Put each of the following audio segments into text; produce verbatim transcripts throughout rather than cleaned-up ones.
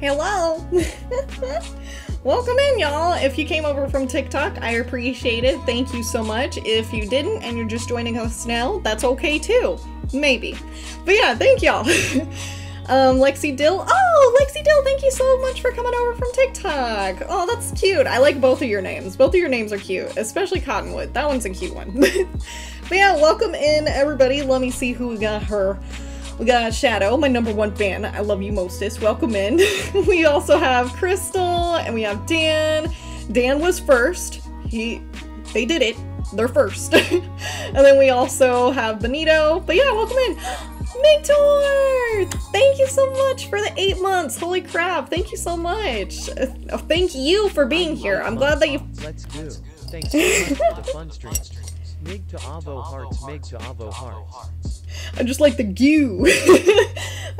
Hello. Welcome in, y'all. If you came over from TikTok, I appreciate it. Thank you so much. If you didn't and you're just joining us now, that's okay too. Maybe. But yeah, thank y'all. um, Lexi Dill. Oh, Lexi Dill, thank you so much for coming over from TikTok. Oh, that's cute. I like both of your names. Both of your names are cute, especially Cottonwood. That one's a cute one. But yeah, welcome in, everybody. Let me see who we got her. We got Shadow, my number one fan. I love you mostest. Welcome in. We also have Crystal and we have Dan. Dan was first. He, they did it. They're first. And then we also have Benito. But yeah, welcome in. Mentor! Thank you so much for the eight months. Holy crap. Thank you so much. Uh, thank you for being here. I'm glad that you... Let's go. Thanks so much for the fun stream. Mig to Avo hearts, Mig to Avo hearts. I just like the goo.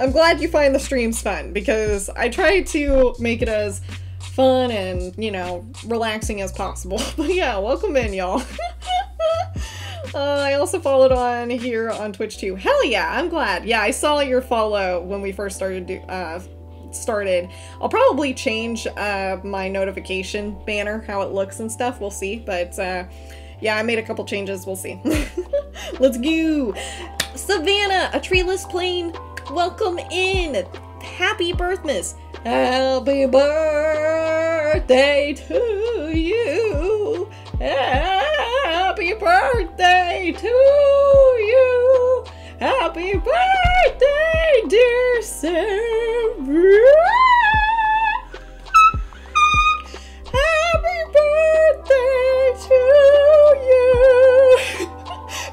I'm glad you find the streams fun because I try to make it as fun and, you know, relaxing as possible. But yeah, welcome in, y'all. uh, I also followed on here on Twitch too. Hell yeah, I'm glad. Yeah, I saw your follow when we first started do, uh, started. I'll probably change uh, my notification banner, how it looks and stuff. We'll see, but uh, yeah, I made a couple changes. We'll see. Let's go. Savannah, a treeless plane. Welcome in. Happy birthmas. Happy birthday to you. Happy birthday to you. Happy birthday, dear Sarah. Happy birthday to you.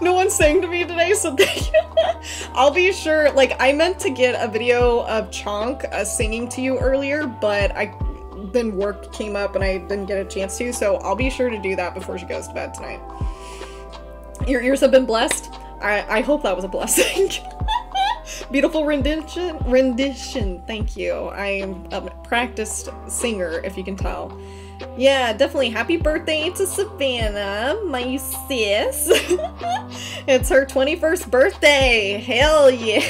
No one sang to me today, so thank you. I'll be sure, like, I meant to get a video of Chonk uh, singing to you earlier, but I then work came up and I didn't get a chance to, so I'll be sure to do that before she goes to bed tonight. Your ears have been blessed. I, I hope that was a blessing. Beautiful rendition, rendition, thank you. I am a practiced singer, if you can tell. Yeah, definitely. Happy birthday to Savannah, my sis. It's her twenty-first birthday. Hell yeah.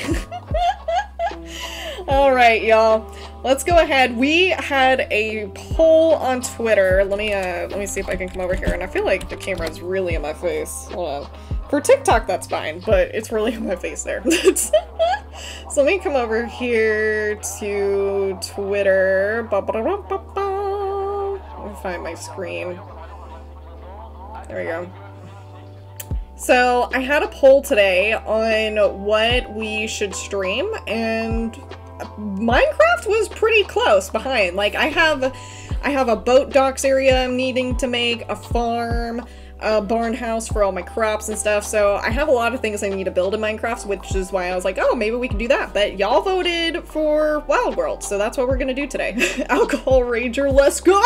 All right, y'all. Let's go ahead. We had a poll on Twitter. Let me uh, let me see if I can come over here. And I feel like the camera's really in my face. Hold on. For TikTok, that's fine, but it's really in my face there. So let me come over here to Twitter. Ba -ba -da -ba -ba -ba. Find my screen. There we go. So I had a poll today on what we should stream, and Minecraft was pretty close behind. Like I have, I have a boat docks area I'm needing to make, a farm, a barn house for all my crops and stuff. So I have a lot of things I need to build in Minecraft, which is why I was like, oh, maybe we can do that. But y'all voted for Wild World, so that's what we're gonna do today. Alcohol Rager, let's go!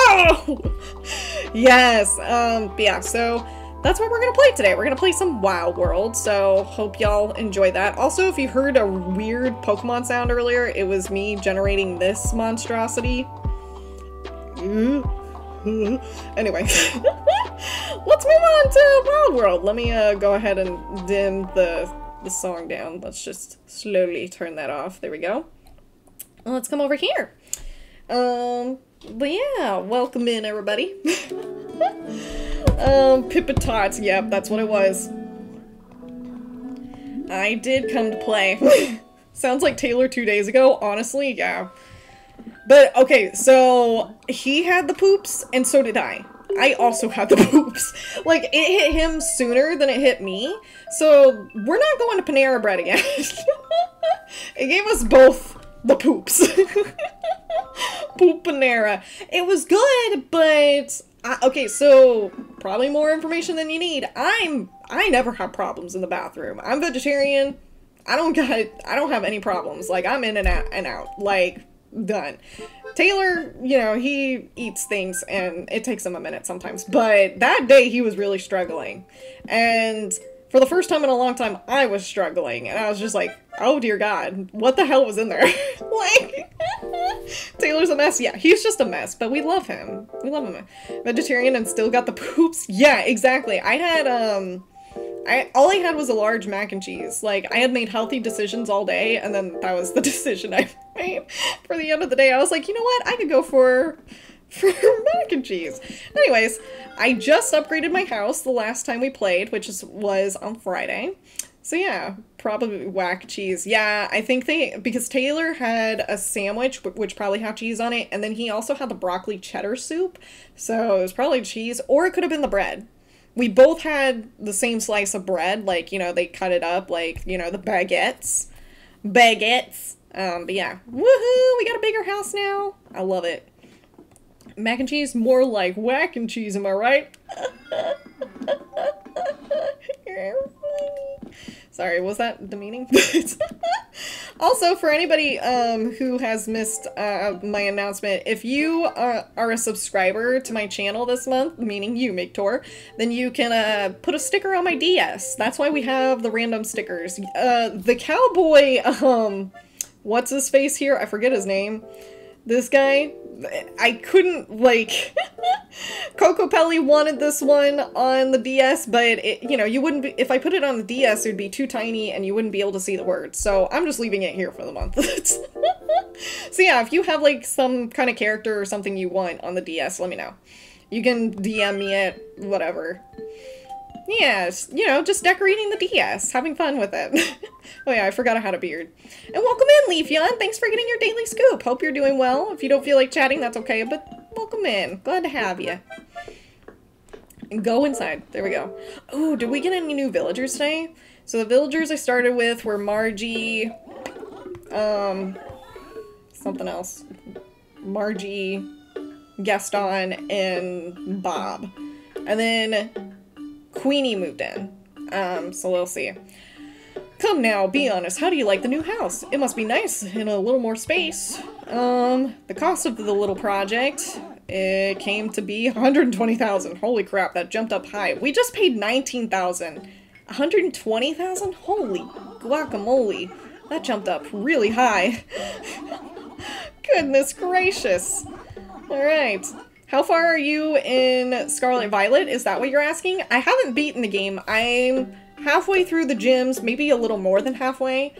Yes, um, but yeah, so that's what we're gonna play today. We're gonna play some Wild World, so hope y'all enjoy that. Also, if you heard a weird Pokemon sound earlier, it was me generating this monstrosity. Mm. Anyway, let's move on to Wild World. Let me uh, go ahead and dim the, the song down. Let's just slowly turn that off. There we go. Well, let's come over here. Um, but yeah, welcome in, everybody. um, Pippa Tots. Yep, that's what it was. I did come to play. Sounds like Taylor two days ago. Honestly, yeah. But, okay, so he had the poops, and so did I. I also had the poops. Like, it hit him sooner than it hit me, so we're not going to Panera Bread again. It gave us both the poops. Poop Panera. It was good, but... I, okay, so probably more information than you need. I'm... I never have problems in the bathroom. I'm vegetarian. I don't got... I don't have any problems. Like, I'm in and out. And out. Like... Done. Taylor, you know, he eats things and it takes him a minute sometimes, but that day he was really struggling. And for the first time in a long time, I was struggling and I was just like, oh dear God, what the hell was in there? Like, Taylor's a mess. Yeah, he's just a mess, but we love him. We love him. Vegetarian and still got the poops. Yeah, exactly. I had, um, I all I had was a large mac and cheese. Like, I had made healthy decisions all day, and then that was the decision I made. For the end of the day, I was like, you know what? I could go for... for mac and cheese. Anyways, I just upgraded my house the last time we played, which is, was on Friday. So yeah, probably whack cheese. Yeah, I think they, because Taylor had a sandwich, which probably had cheese on it, and then he also had the broccoli cheddar soup, so it was probably cheese, or it could have been the bread. We both had the same slice of bread, like, you know, they cut it up, like, you know, the baguettes. Baguettes. Um, but yeah, woohoo, we got a bigger house now. I love it. Mac and cheese, more like whack and cheese, am I right? Sorry, was that demeaning? Also, for anybody um, who has missed uh, my announcement, if you uh, are a subscriber to my channel this month, meaning you, Mictor, then you can uh, put a sticker on my D S. That's why we have the random stickers. Uh, the cowboy, um, what's his face here? I forget his name. This guy, I couldn't, like, Kokopelli wanted this one on the D S, but, it, you know, you wouldn't be, if I put it on the D S, it would be too tiny and you wouldn't be able to see the words, so I'm just leaving it here for the month. So yeah, if you have, like, some kind of character or something you want on the D S, let me know. You can D M me it, whatever. Yeah, you know, just decorating the D S, having fun with it. Oh yeah, I forgot I had a beard. And welcome in, Leafeon! Thanks for getting your daily scoop! Hope you're doing well. If you don't feel like chatting, that's okay, but welcome in. Glad to have you. And go inside. There we go. Oh, did we get any new villagers today? So the villagers I started with were Margie... Um... Something else. Margie, Gaston, and Bob. And then... Queenie moved in, um, so we'll see. Come now, be honest, how do you like the new house? It must be nice in a little more space. Um, the cost of the little project, it came to be one hundred twenty thousand dollars. Holy crap, that jumped up high. We just paid nineteen thousand dollars. one hundred twenty thousand dollars? Holy guacamole. That jumped up really high. Goodness gracious. All right. How far are you in Scarlet and Violet? Is that what you're asking? I haven't beaten the game. I'm halfway through the gyms, maybe a little more than halfway.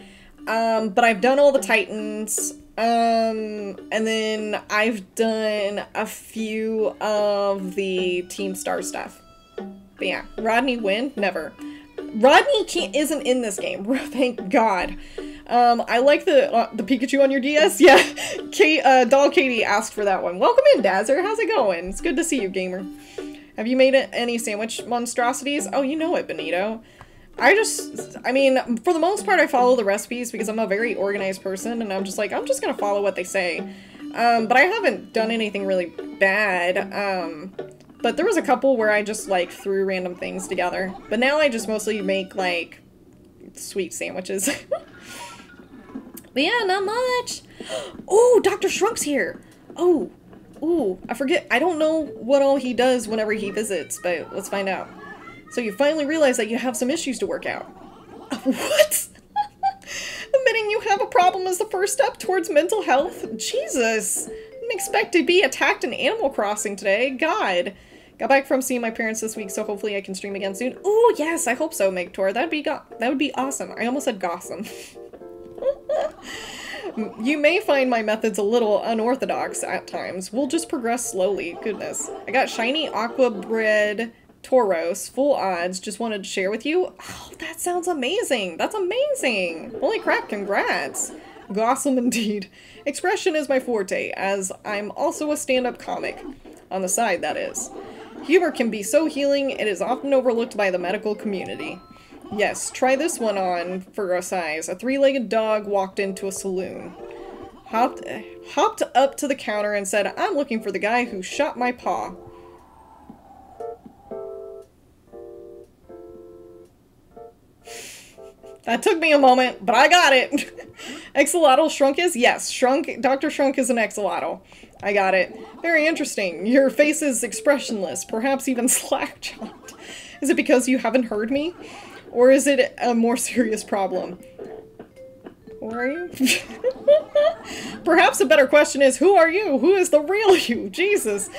Um, but I've done all the Titans. Um, and then I've done a few of the Team Star stuff. But yeah, Rodney win? Never. Rodney can't, isn't in this game. Thank God. Um, I like the uh, the Pikachu on your D S. Yeah, Kate, uh, Doll Katie asked for that one. Welcome in, Dazzer. How's it going? It's good to see you, gamer. Have you made any sandwich monstrosities? Oh, you know it, Benito. I just, I mean, for the most part, I follow the recipes because I'm a very organized person, and I'm just like, I'm just gonna follow what they say. Um, but I haven't done anything really bad. Um, but there was a couple where I just, like, threw random things together. But now I just mostly make, like, sweet sandwiches. But yeah, not much. Oh, Doctor Shrunk's here. Oh, ooh, I forget. I don't know what all he does whenever he visits, but let's find out. So you finally realize that you have some issues to work out. What? Admitting you have a problem is the first step towards mental health? Jesus. Didn't expect to be attacked in Animal Crossing today. God. Got back from seeing my parents this week, so hopefully I can stream again soon. Oh, yes, I hope so, Mictor. That'd be go that would be awesome. I almost said Gossam. You may find my methods a little unorthodox at times. We'll just progress slowly. Goodness. I got shiny aqua bread Tauros, full odds. Just wanted to share with you. Oh, that sounds amazing. That's amazing. Holy crap, congrats. Gossam indeed. Expression is my forte, as I'm also a stand-up comic. On the side, that is. Humor can be so healing, it is often overlooked by the medical community. Yes, try this one on for a size. A three-legged dog walked into a saloon. Hopped, hopped up to the counter and said, I'm looking for the guy who shot my paw. That took me a moment, but I got it. Axolotl Shrunk is? Yes, Shrunk. Doctor Shrunk is an axolotl. I got it. Very interesting. Your face is expressionless, perhaps even slack-jawed. Is it because you haven't heard me? Or is it a more serious problem? worry. Perhaps a better question is, who are you? Who is the real you? Jesus.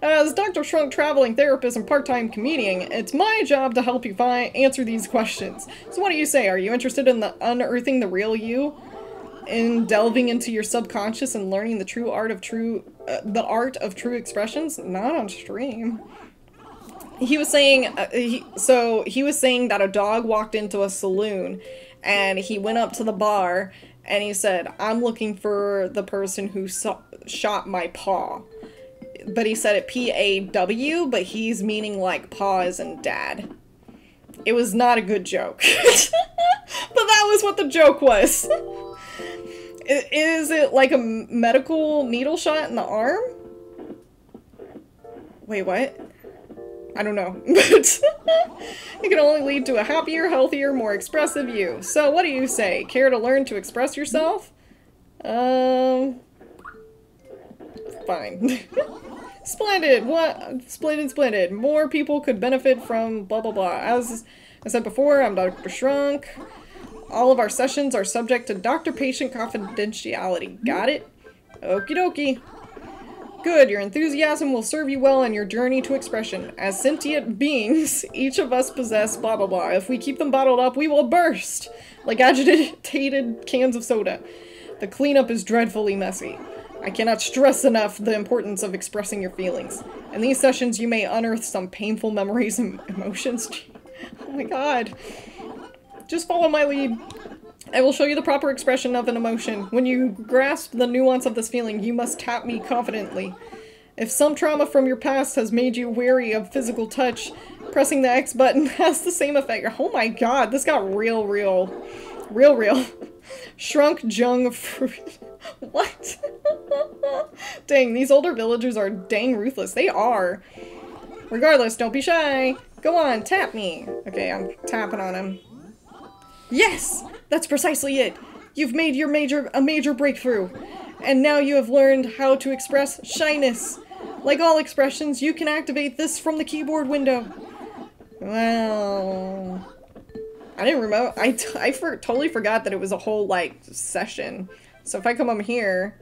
As Doctor Shrunk, traveling therapist, and part-time comedian, it's my job to help you find answer these questions. So what do you say? Are you interested in the unearthing the real you? In delving into your subconscious and learning the true art of true, uh, the art of true expressions? Not on stream. He was saying, uh, he, so he was saying that a dog walked into a saloon and he went up to the bar and he said, I'm looking for the person who so shot my paw. But he said it P A W, but he's meaning like paw as in dad. It was not a good joke. But that was what the joke was. Is it like a medical needle shot in the arm? Wait, what? I don't know. But it can only lead to a happier, healthier, more expressive you. So what do you say? Care to learn to express yourself? Um... Fine. Splendid! What? Splendid, splendid. More people could benefit from blah blah blah. As I said before, I'm Doctor Shrunk. All of our sessions are subject to doctor-patient confidentiality. Got it? Okie dokie. Good, your enthusiasm will serve you well in your journey to expression. As sentient beings, each of us possess blah blah blah. If we keep them bottled up, we will burst like agitated cans of soda. The cleanup is dreadfully messy. I cannot stress enough the importance of expressing your feelings. In these sessions, you may unearth some painful memories and emotions. Oh my god. Just follow my lead. I will show you the proper expression of an emotion. When you grasp the nuance of this feeling, you must tap me confidently. If some trauma from your past has made you wary of physical touch, pressing the X button has the same effect. Oh my god, this got real, real. Real, real. Shrunk Jung Fruit. What? Dang, these older villagers are dang ruthless. They are. Regardless, don't be shy. Go on, tap me. Okay, I'm tapping on him. Yes! That's precisely it. You've made your major a major breakthrough. And now you have learned how to express shyness. Like all expressions, you can activate this from the keyboard window. Well, I didn't remember. I, t I for totally forgot that it was a whole, like, session. So if I come up here,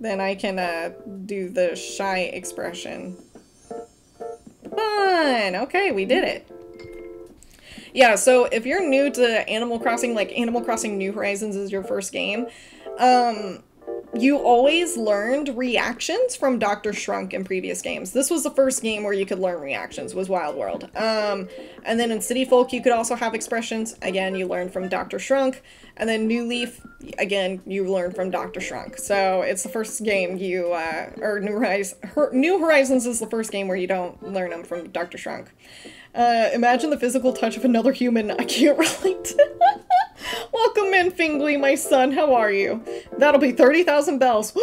then I can uh, do the shy expression. Fun! Okay, we did it. Yeah, so if you're new to Animal Crossing, like Animal Crossing New Horizons is your first game, um, you always learned reactions from Doctor Shrunk in previous games. This was the first game where you could learn reactions, was Wild World. Um, and then in City Folk, you could also have expressions. Again, you learned from Doctor Shrunk. And then New Leaf, again, you learned from Doctor Shrunk. So it's the first game you, uh, or New Horizons, New Horizons is the first game where you don't learn them from Doctor Shrunk. Uh, imagine the physical touch of another human. I can't relate. Welcome in, Fingley, my son. How are you? That'll be thirty thousand bells.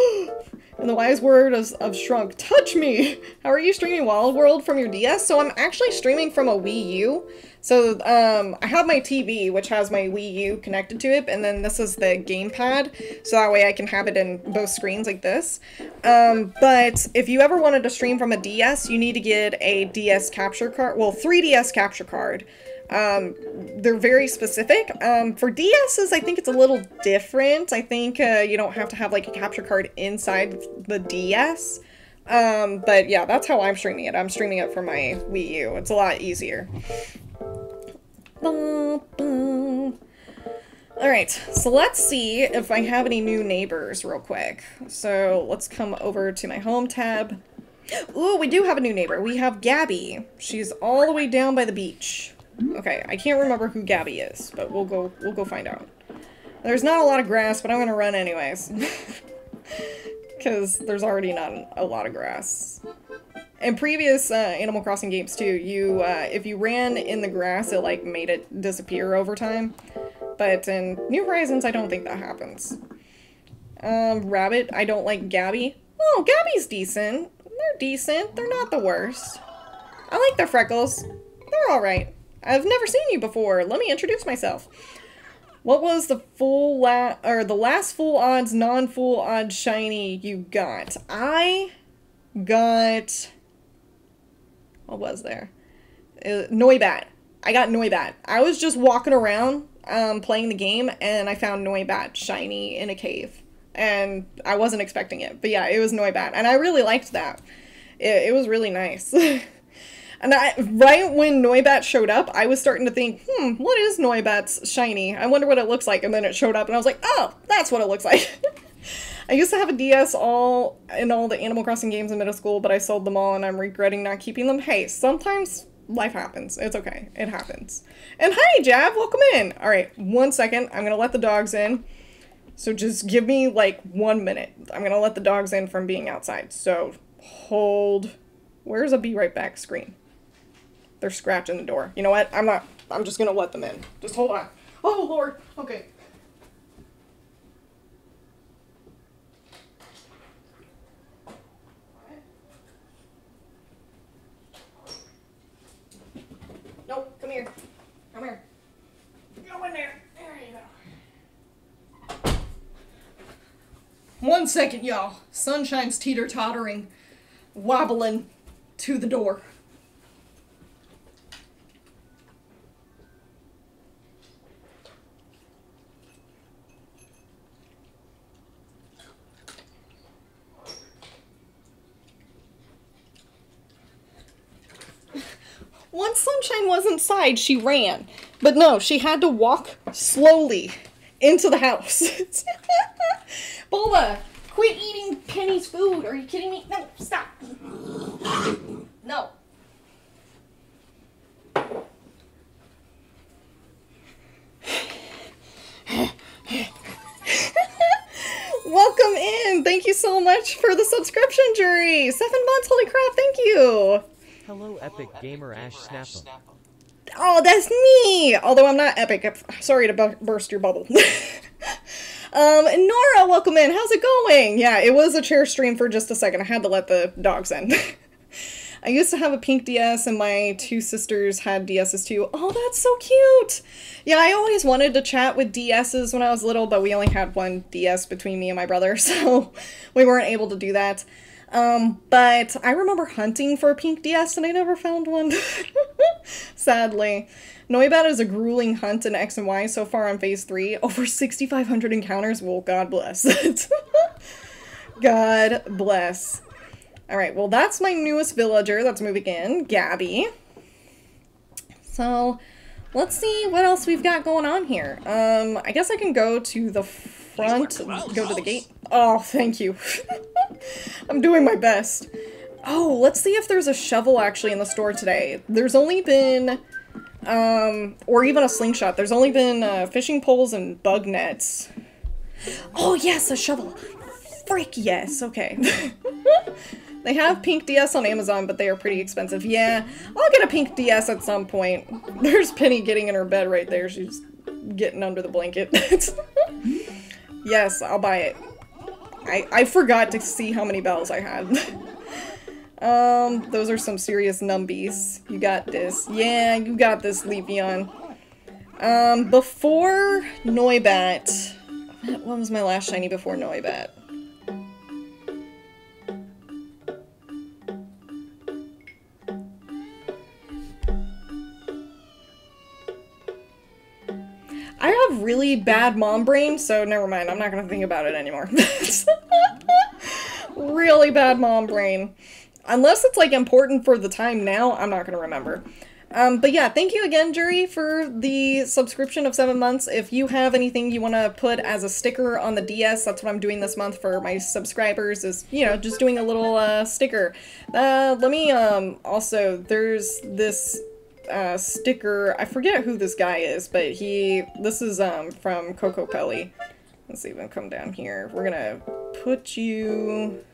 And the wise word of, of Shrunk, touch me. How are you streaming Wild World from your D S? So I'm actually streaming from a Wii U. So um, I have my T V, which has my Wii U connected to it. And then this is the gamepad. So that way I can have it in both screens like this. Um, but if you ever wanted to stream from a D S, you need to get a D S capture card. Well, three D S capture card. Um, they're very specific. Um, for D Ss, I think it's a little different. I think uh, you don't have to have like a capture card inside the D S. Um, but yeah, that's how I'm streaming it. I'm streaming it from my Wii U. It's a lot easier. Bum, bum. All right, so let's see if I have any new neighbors real quick. So let's come over to my home tab. Ooh, we do have a new neighbor. We have Gabby. She's all the way down by the beach. Okay, I can't remember who Gabby is, but we'll go we'll go find out. There's not a lot of grass, but I'm gonna run anyways. Because there's already not a lot of grass. In previous uh, Animal Crossing games too, you uh, if you ran in the grass, it like made it disappear over time. But in New Horizons, I don't think that happens. Um, Rabbit, I don't like Gabby. Oh, Gabby's decent. They're decent. They're not the worst. I like their freckles. They're all right. I've never seen you before. Let me introduce myself. What was the full la- or the last full odds, non-full odds shiny you got? I got... what was there? Uh, Noibat. I got Noibat. I was just walking around. um, playing the game, and I found Noibat shiny in a cave. And I wasn't expecting it. But yeah, it was Noibat. And I really liked that. It, it was really nice. And I, right when Noibat showed up, I was starting to think, hmm, what is Noibat's shiny? I wonder what it looks like. And then it showed up, and I was like, oh, that's what it looks like. I used to have a D S all in all the Animal Crossing games in middle school, but I sold them all, and I'm regretting not keeping them. Hey, sometimes life happens. It's okay. It happens. And hi, Jav. Welcome in. All right, one second. I'm going to let the dogs in. So just give me, like, one minute. I'm going to let the dogs in from being outside. So hold. Where's a be right back screen? They're scratching the door. You know what? I'm not. I'm just going to let them in. Just hold on. Oh, Lord. Okay. Nope. Come here. Come here. Go in there. There you go. One second, y'all. Sunshine's teeter-tottering, wobbling to the door. Once Sunshine was inside, she ran. But no, she had to walk slowly into the house. Bulba, quit eating Penny's food. Are you kidding me? No, stop. No. Welcome in. Thank you so much for the subscription, Jury. Seven months, holy crap, thank you. Hello, Epic Gamer Ash Snapple. Oh, that's me! Although I'm not Epic. I'm sorry to bu burst your bubble. um, Nora, welcome in. How's it going? Yeah, it was a chair stream for just a second. I had to let the dogs in. I used to have a pink D S, and my two sisters had D Ss too. Oh, that's so cute! Yeah, I always wanted to chat with D Ss when I was little, but we only had one D S between me and my brother, so we weren't able to do that. Um, but I remember hunting for a pink D S, and I never found one. Sadly. Noibat is a grueling hunt in X and Y so far on phase three. Over sixty-five hundred encounters. Well, God bless. God bless. All right, well, that's my newest villager that's moving in, Gabby. So let's see what else we've got going on here. Um, I guess I can go to the front, go to the gate. Oh, thank you. I'm doing my best. Oh, let's see if there's a shovel actually in the store today. There's only been, um, or even a slingshot. There's only been uh, fishing poles and bug nets. Oh, yes, a shovel. Frick, yes. Okay. They have pink D S on Amazon, but they are pretty expensive. Yeah, I'll get a pink D S at some point. There's Penny getting in her bed right there. She's getting under the blanket. Yes, I'll buy it. I, I forgot to see how many bells I had. um, those are some serious numbies. You got this. Yeah, you got this, Leafeon. Um, before Noibat... What was my last shiny before Noibat? I have really bad mom brain, so never mind. I'm not going to think about it anymore. Really bad mom brain. Unless it's, like, important for the time now, I'm not going to remember. Um, but yeah, thank you again, Jury, for the subscription of seven months. If you have anything you want to put as a sticker on the D S, that's what I'm doing this month for my subscribers is, you know, just doing a little uh, sticker. Uh, let me um, also, there's this... Uh, sticker. I forget who this guy is, but he, this is um, from Kokopelli. Let's see if I can come down here. We're gonna put you,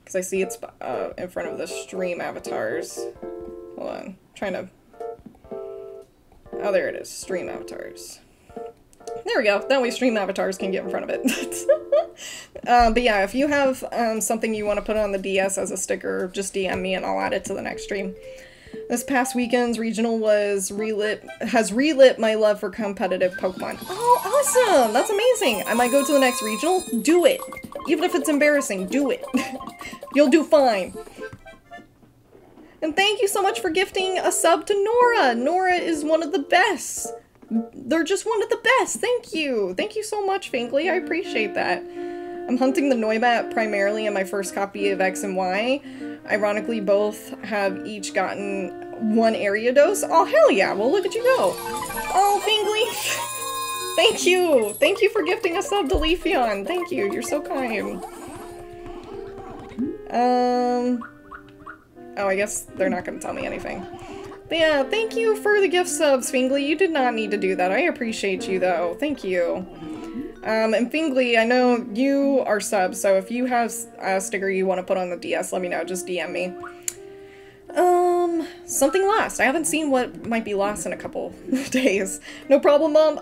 because I see it's uh, in front of the stream avatars. Hold on, I'm trying to, oh there it is, stream avatars. There we go. That way stream avatars can get in front of it. uh, but yeah, if you have um, something you want to put on the D S as a sticker, just D M me and I'll add it to the next stream. This past weekend's regional was relit, has relit my love for competitive Pokemon. Oh, awesome! That's amazing! I might go to the next regional. Do it! Even if it's embarrassing, do it. You'll do fine. And thank you so much for gifting a sub to Nora! Nora is one of the best! They're just one of the best! Thank you! Thank you so much, Fingley. I appreciate that. I'm hunting the Noibat primarily in my first copy of X and Y. Ironically, both have each gotten one area dose. Oh, hell yeah! Well, look at you go! Oh, Fingley! Thank you! Thank you for gifting a sub to Leafeon! Thank you, you're so kind. Um... Oh, I guess they're not gonna tell me anything. But yeah, thank you for the gift subs, Fingley. You did not need to do that. I appreciate you, though. Thank you. Um, and Fingley, I know you are subs, so if you have a sticker you want to put on the D S, let me know. Just D M me. Um, something lost. I haven't seen what might be lost in a couple days. No problem, Mom.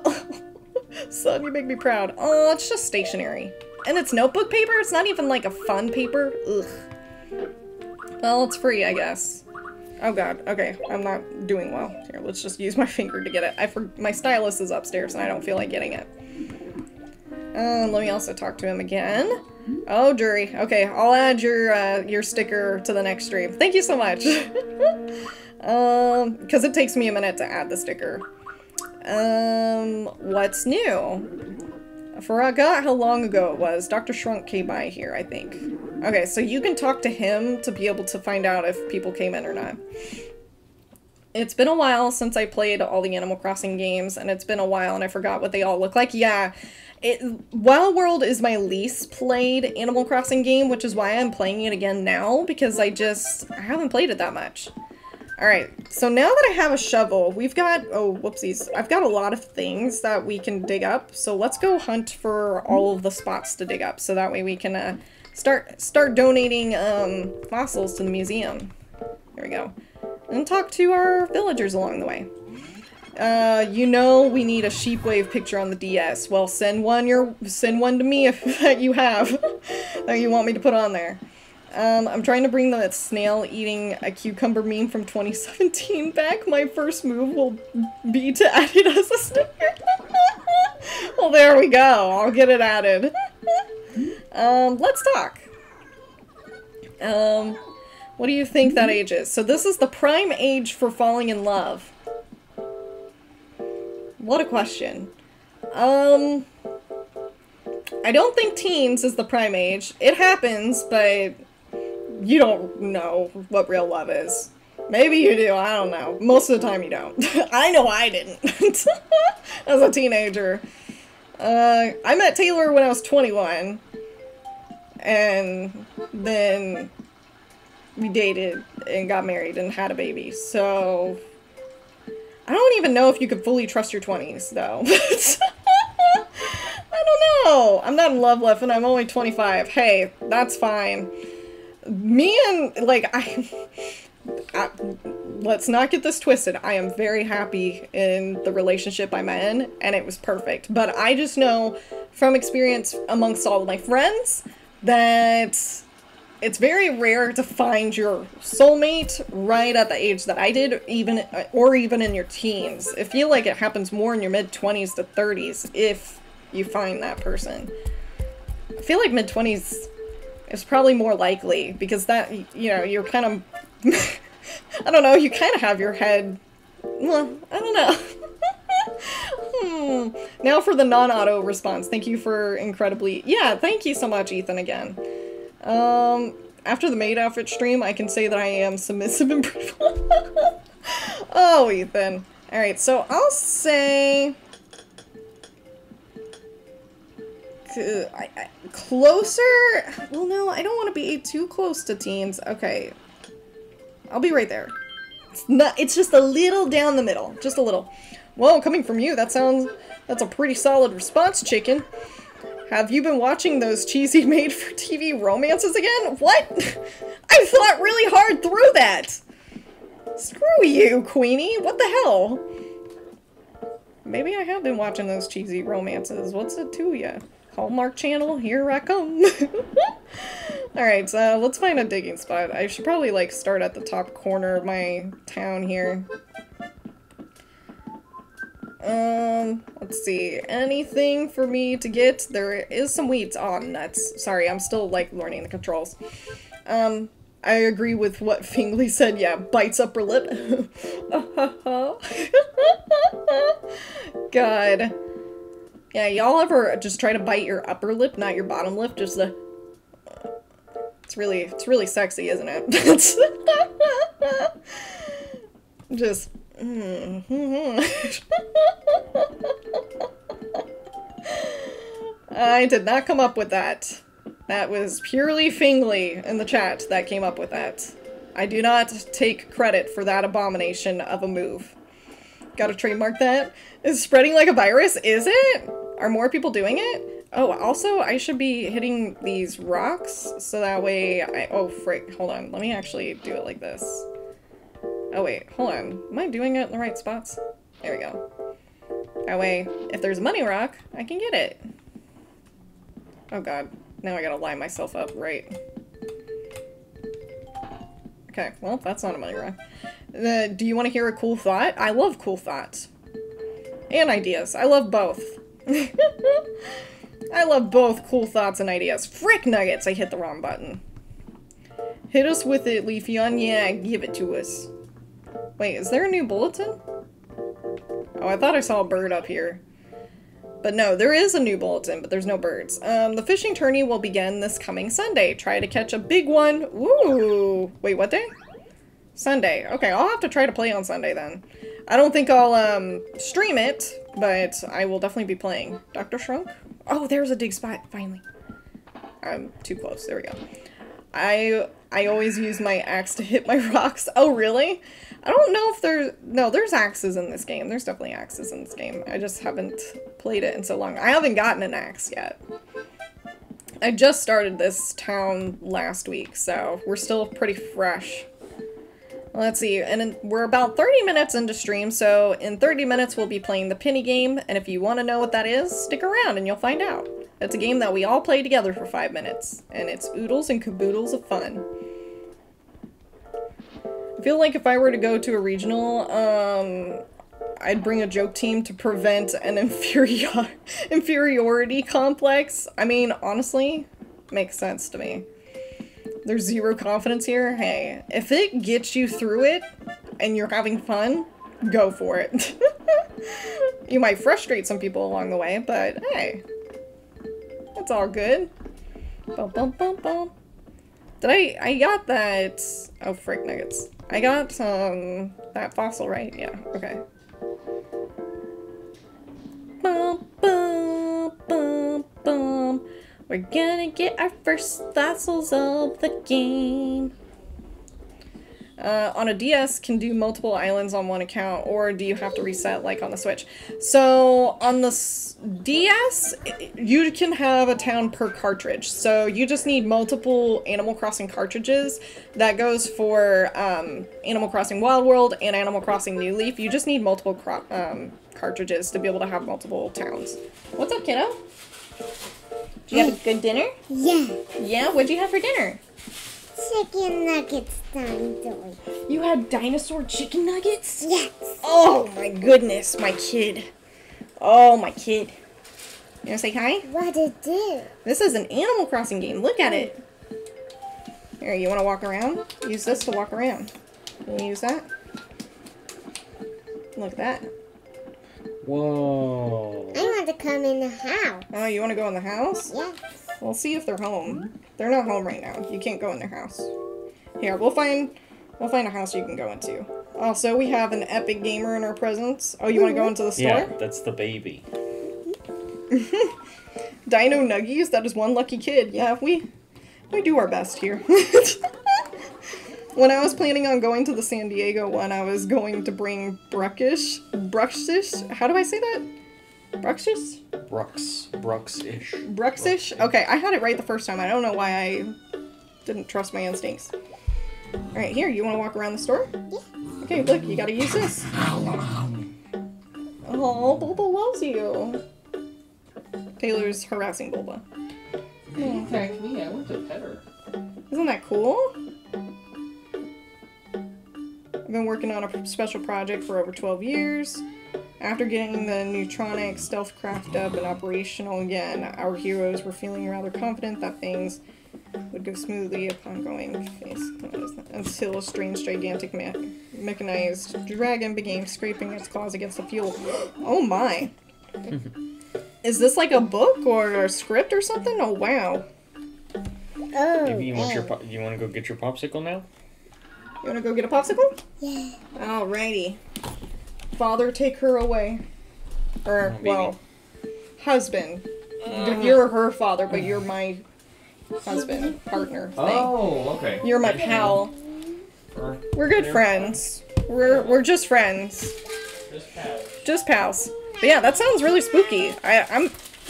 Son, you make me proud. Oh, it's just stationery. And it's notebook paper? It's not even like a fun paper? Ugh. Well, it's free, I guess. Oh god, okay, I'm not doing well. Here, let's just use my finger to get it. I for my stylus is upstairs and I don't feel like getting it. Um, let me also talk to him again. Oh, Jury. Okay, I'll add your, uh, your sticker to the next stream. Thank you so much. um, because it takes me a minute to add the sticker. Um, what's new? I forgot how long ago it was. Doctor Shrunk came by here, I think. Okay, so you can talk to him to be able to find out if people came in or not. It's been a while since I played all the Animal Crossing games, and it's been a while and I forgot what they all look like. Yeah, it, Wild World is my least played Animal Crossing game, which is why I'm playing it again now, because I just I haven't played it that much. Alright, so now that I have a shovel, we've got, oh, whoopsies, I've got a lot of things that we can dig up, so let's go hunt for all of the spots to dig up, so that way we can uh, start start donating um, fossils to the museum. There we go. And talk to our villagers along the way. Uh, you know we need a sheep wave picture on the D S. Well, send one, your, send one to me if that you have, that you want me to put on there. Um, I'm trying to bring the snail eating a cucumber meme from twenty seventeen back. My first move will be to add it as a sticker. Well, there we go. I'll get it added. um, let's talk. Um, what do you think that age is? So this is the prime age for falling in love. What a question. Um, I don't think teens is the prime age. It happens, but... you don't know what real love is. Maybe you do, I don't know. Most of the time you don't. I know I didn't as a teenager. Uh, I met Taylor when I was twenty-one, and then we dated and got married and had a baby. So I don't even know if you could fully trust your twenties though. I don't know. I'm not in love life and I'm only twenty-five. Hey, that's fine. Me and, like, I, I, let's not get this twisted. I am very happy in the relationship I'm in, and it was perfect. But I just know from experience amongst all of my friends that it's very rare to find your soulmate right at the age that I did, even or even in your teens. I feel like it happens more in your mid-twenties to thirties if you find that person. I feel like mid-twenties... it's probably more likely, because that, you know, you're kind of, I don't know, you kind of have your head, well, I don't know. hmm. Now for the non-auto response. Thank you for incredibly, yeah, thank you so much, Ethan, again. Um, after the maid outfit stream, I can say that I am submissive and brutal. Oh, Ethan. All right, so I'll say... Uh, I, I, closer? Well, no, I don't want to be too close to teens. Okay. I'll be right there. It's not, it's just a little down the middle. Just a little. Whoa, coming from you, that sounds... that's a pretty solid response, chicken. Have you been watching those cheesy made-for-T V romances again? What? I thought really hard through that! Screw you, Queenie. What the hell? Maybe I have been watching those cheesy romances. What's it to ya? Hallmark Channel, here I come. Alright, so let's find a digging spot. I should probably, like, start at the top corner of my town here. Um, let's see. Anything for me to get? There is some weeds. Oh, nuts. Sorry, I'm still, like, learning the controls. Um, I agree with what Fingley said. Yeah, bites upper lip. God. Yeah, y'all ever just try to bite your upper lip, not your bottom lip? Just the... It's really, it's really sexy, isn't it? Just... I did not come up with that. That was purely Fingley in the chat that came up with that. I do not take credit for that abomination of a move. Gotta trademark that. It's spreading like a virus, is it? Are more people doing it? Oh, also, I should be hitting these rocks, so that way I- oh, frick, hold on. Let me actually do it like this. Oh wait, hold on. Am I doing it in the right spots? There we go. That way, if there's a money rock, I can get it. Oh god. Now I gotta line myself up, right? Okay, well, that's not a money rock. Uh, do you want to hear a cool thought? I love cool thoughts. And ideas. I love both. I love both cool thoughts and ideas. Frick nuggets! I hit the wrong button. Hit us with it, Leafeon. Yeah, give it to us. Wait, is there a new bulletin? Oh, I thought I saw a bird up here. But no, there is a new bulletin, but there's no birds. Um, the fishing tourney will begin this coming Sunday. Try to catch a big one. Ooh. Wait, what day? Sunday. Okay, I'll have to try to play on Sunday then. I don't think I'll um, stream it, but I will definitely be playing. Doctor Shrunk? Oh, there's a dig spot, finally. I'm too close. There we go. I I always use my axe to hit my rocks. Oh, really? I don't know if there's... No, there's axes in this game. There's definitely axes in this game. I just haven't played it in so long. I haven't gotten an axe yet. I just started this town last week, so we're still pretty fresh. Let's see. And in, we're about thirty minutes into stream, so in thirty minutes we'll be playing the Penny game. And if you want to know what that is, stick around and you'll find out. It's a game that we all play together for five minutes, and it's oodles and caboodles of fun. I feel like if I were to go to a regional, um, I'd bring a joke team to prevent an inferior inferiority complex. I mean, honestly, makes sense to me. There's zero confidence here. Hey, if it gets you through it and you're having fun, go for it. You might frustrate some people along the way, but hey. It's all good. Bum, bum, bum, bum. Did I- I got that- oh, frick nuggets. I got, um, that fossil, right? Yeah, okay. Bum, bum, bum, bum. We're gonna get our first fossils of the game. Uh, on a D S, can do multiple islands on one account, or do you have to reset like on the Switch? So on the D S, you can have a town per cartridge. So you just need multiple Animal Crossing cartridges. That goes for um, Animal Crossing Wild World and Animal Crossing New Leaf. You just need multiple cro um, cartridges to be able to have multiple towns. What's up, kiddo? Did you have a good dinner? Yeah. Yeah? What'd you have for dinner? Chicken nuggets, dinosaur. You had dinosaur chicken nuggets? Yes. Oh my goodness, my kid. Oh, my kid. You wanna say hi? What it do? This is an Animal Crossing game. Look at it. Here, you wanna walk around? Use this to walk around. Can you use that? Look at that. Whoa. I want to come in the house. Oh, you wanna go in the house? Yes. We'll see if they're home. They're not home right now. You can't go in their house. Here, we'll find we'll find a house you can go into. Also, we have an epic gamer in our presence. Oh, you want to go into the store? Yeah, that's the baby. Dino Nuggies? That is one lucky kid. Yeah, we we do our best here. When I was planning on going to the San Diego one, I was going to bring Bruckish. Bruxish? How do I say that? Bruxish? Brux. Bruxish. Bruxish? Okay, I had it right the first time. I don't know why I didn't trust my instincts. Alright, here, you want to walk around the store? Yeah. Okay, look, you gotta use this. Oh, Bulba loves you. Taylor's harassing Bulba. Hey, thank me, I went to pet her. Isn't that cool? I've been working on a special project for over twelve years. After getting the neutronic stealth craft up and operational again, our heroes were feeling rather confident that things would go smoothly upon going face until a strange, gigantic, me mechanized dragon began scraping its claws against the fuel. Oh my! Is this like a book or a script or something? Oh wow! Oh. Maybe you want oh. your pop you want to go get your popsicle now? You want to go get a popsicle? Yeah. Alrighty. Father, take her away. Or oh, well, husband. Uh, you're her father, but you're my husband, partner thing. Oh, okay. You're my pal. We're good friends. We're we're just friends. Just pals. Just pals. But yeah, that sounds really spooky. I I'm.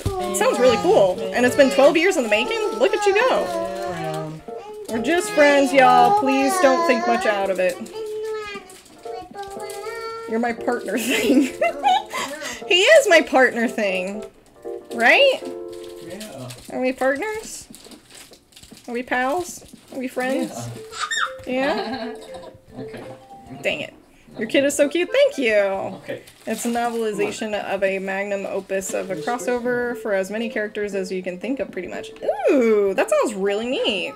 It sounds really cool, and it's been twelve years in the making. Look at you go. We're just friends, y'all. Please don't think much out of it. You're my partner thing. He is my partner thing. Right? Yeah. Are we partners? Are we pals? Are we friends? Yeah? Yeah? Okay. Dang it. Your kid is so cute. Thank you. Okay. It's a novelization of a magnum opus of a crossover for as many characters as you can think of, pretty much. Ooh, that sounds really neat.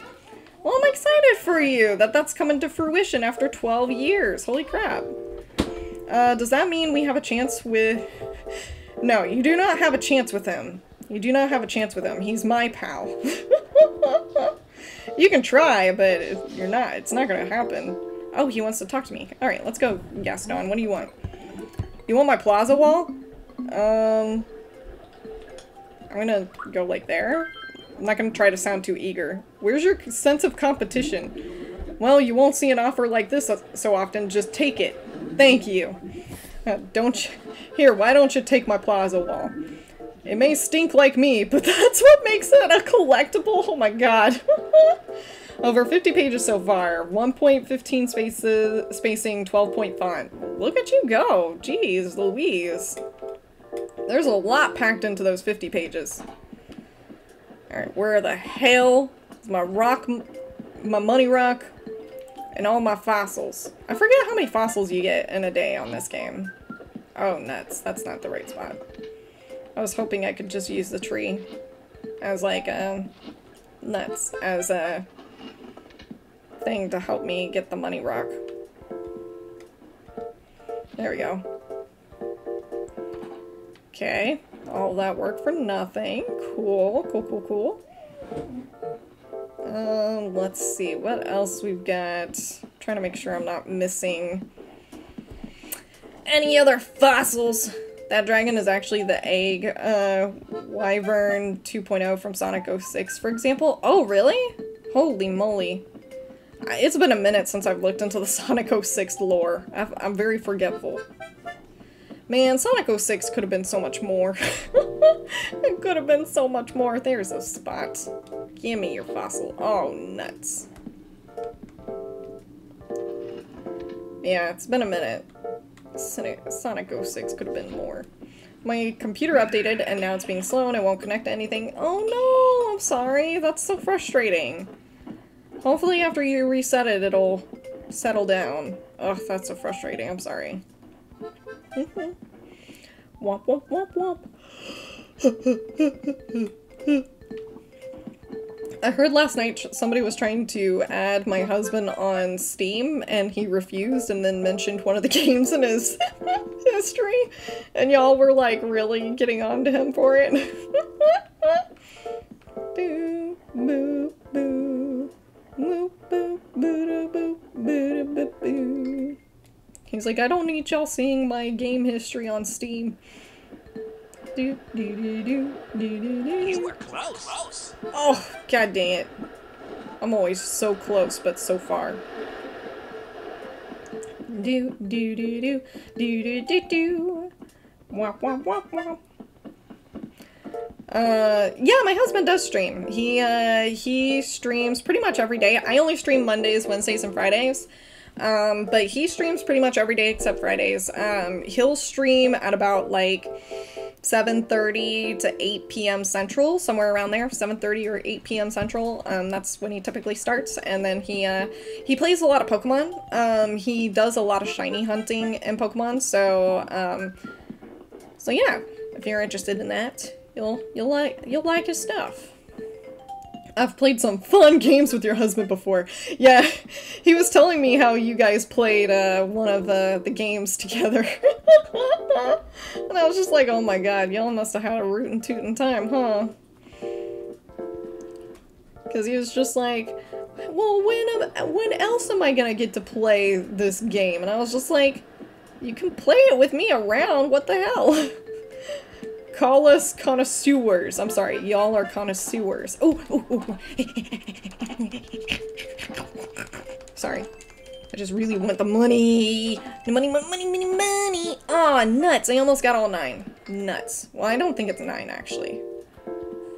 Well, I'm excited for you that that's coming to fruition after twelve years. Holy crap. Uh, does that mean we have a chance with... No, you do not have a chance with him. You do not have a chance with him. He's my pal. You can try, but you're not. It's not going to happen. Oh, he wants to talk to me. All right, let's go, Gaston. What do you want? You want my plaza wall? Um, I'm going to go like there. I'm not going to try to sound too eager. Where's your sense of competition? Well, you won't see an offer like this so often. Just take it. Thank you. Uh, don't you... Here, why don't you take my plaza wall? It may stink like me, but that's what makes it a collectible. Oh my god. Over fifty pages so far. one point one five spaces, spacing, twelve point font. Look at you go. Jeez Louise. There's a lot packed into those fifty pages. Alright, where the hell is my rock, my money rock, and all my fossils? I forget how many fossils you get in a day on this game. Oh, nuts. That's not the right spot. I was hoping I could just use the tree as, like, um, nuts, as a thing to help me get the money rock. There we go. Okay. All that work for nothing. Cool. Cool, cool, cool. Um, let's see. What else we've got? I'm trying to make sure I'm not missing... any other fossils. That dragon is actually the egg uh, wyvern two point oh from Sonic oh six, for example. Oh, really? Holy moly. It's been a minute since I've looked into the Sonic oh six lore. I've, I'm very forgetful. Man, Sonic oh six could have been so much more. It could have been so much more. There's a spot. Give me your fossil. Oh, nuts. Yeah, it's been a minute. Sonic oh six could have been more. My computer updated and now it's being slow and it won't connect to anything. Oh no, I'm sorry. That's so frustrating. Hopefully after you reset it, it'll settle down. Ugh, that's so frustrating. I'm sorry. Womp womp womp womp. I heard last night somebody was trying to add my husband on Steam, and he refused and then mentioned one of the games in his history, and y'all were like really getting on to him for it. Boo, boo, boo, boo, boo, boo, boo, boo, boo. He's like, I don't need y'all seeing my game history on Steam. Do, do, do, do, do, do, do. You were close. Oh, god dang it. I'm always so close, but so far. Do, do, do, do, do, do, do, do. Womp, womp, womp, womp. Uh, yeah, my husband does stream. He, uh, he streams pretty much every day. I only stream Mondays, Wednesdays, and Fridays. Um, but he streams pretty much every day except Fridays. Um, he'll stream at about, like... seven thirty to eight p m Central, somewhere around there, seven thirty or eight p m Central. Um, that's when he typically starts, and then he uh, he plays a lot of Pokemon. Um, he does a lot of shiny hunting in Pokemon, so um, so yeah, if you're interested in that, you'll you'll like you'll like his stuff. I've played some fun games with your husband before. Yeah, he was telling me how you guys played uh, one of the, the games together. And I was just like, oh my god, y'all must have had a rootin' tootin' time, huh? Because he was just like, well, when, am, when else am I gonna get to play this game? And I was just like, you can play it with me around, what the hell? Call us connoisseurs. I'm sorry, y'all are connoisseurs. Oh, oh, oh. Sorry. I just really want the money. The money, money, money, money. Aw, oh, nuts. I almost got all nine. Nuts. Well, I don't think it's nine, actually.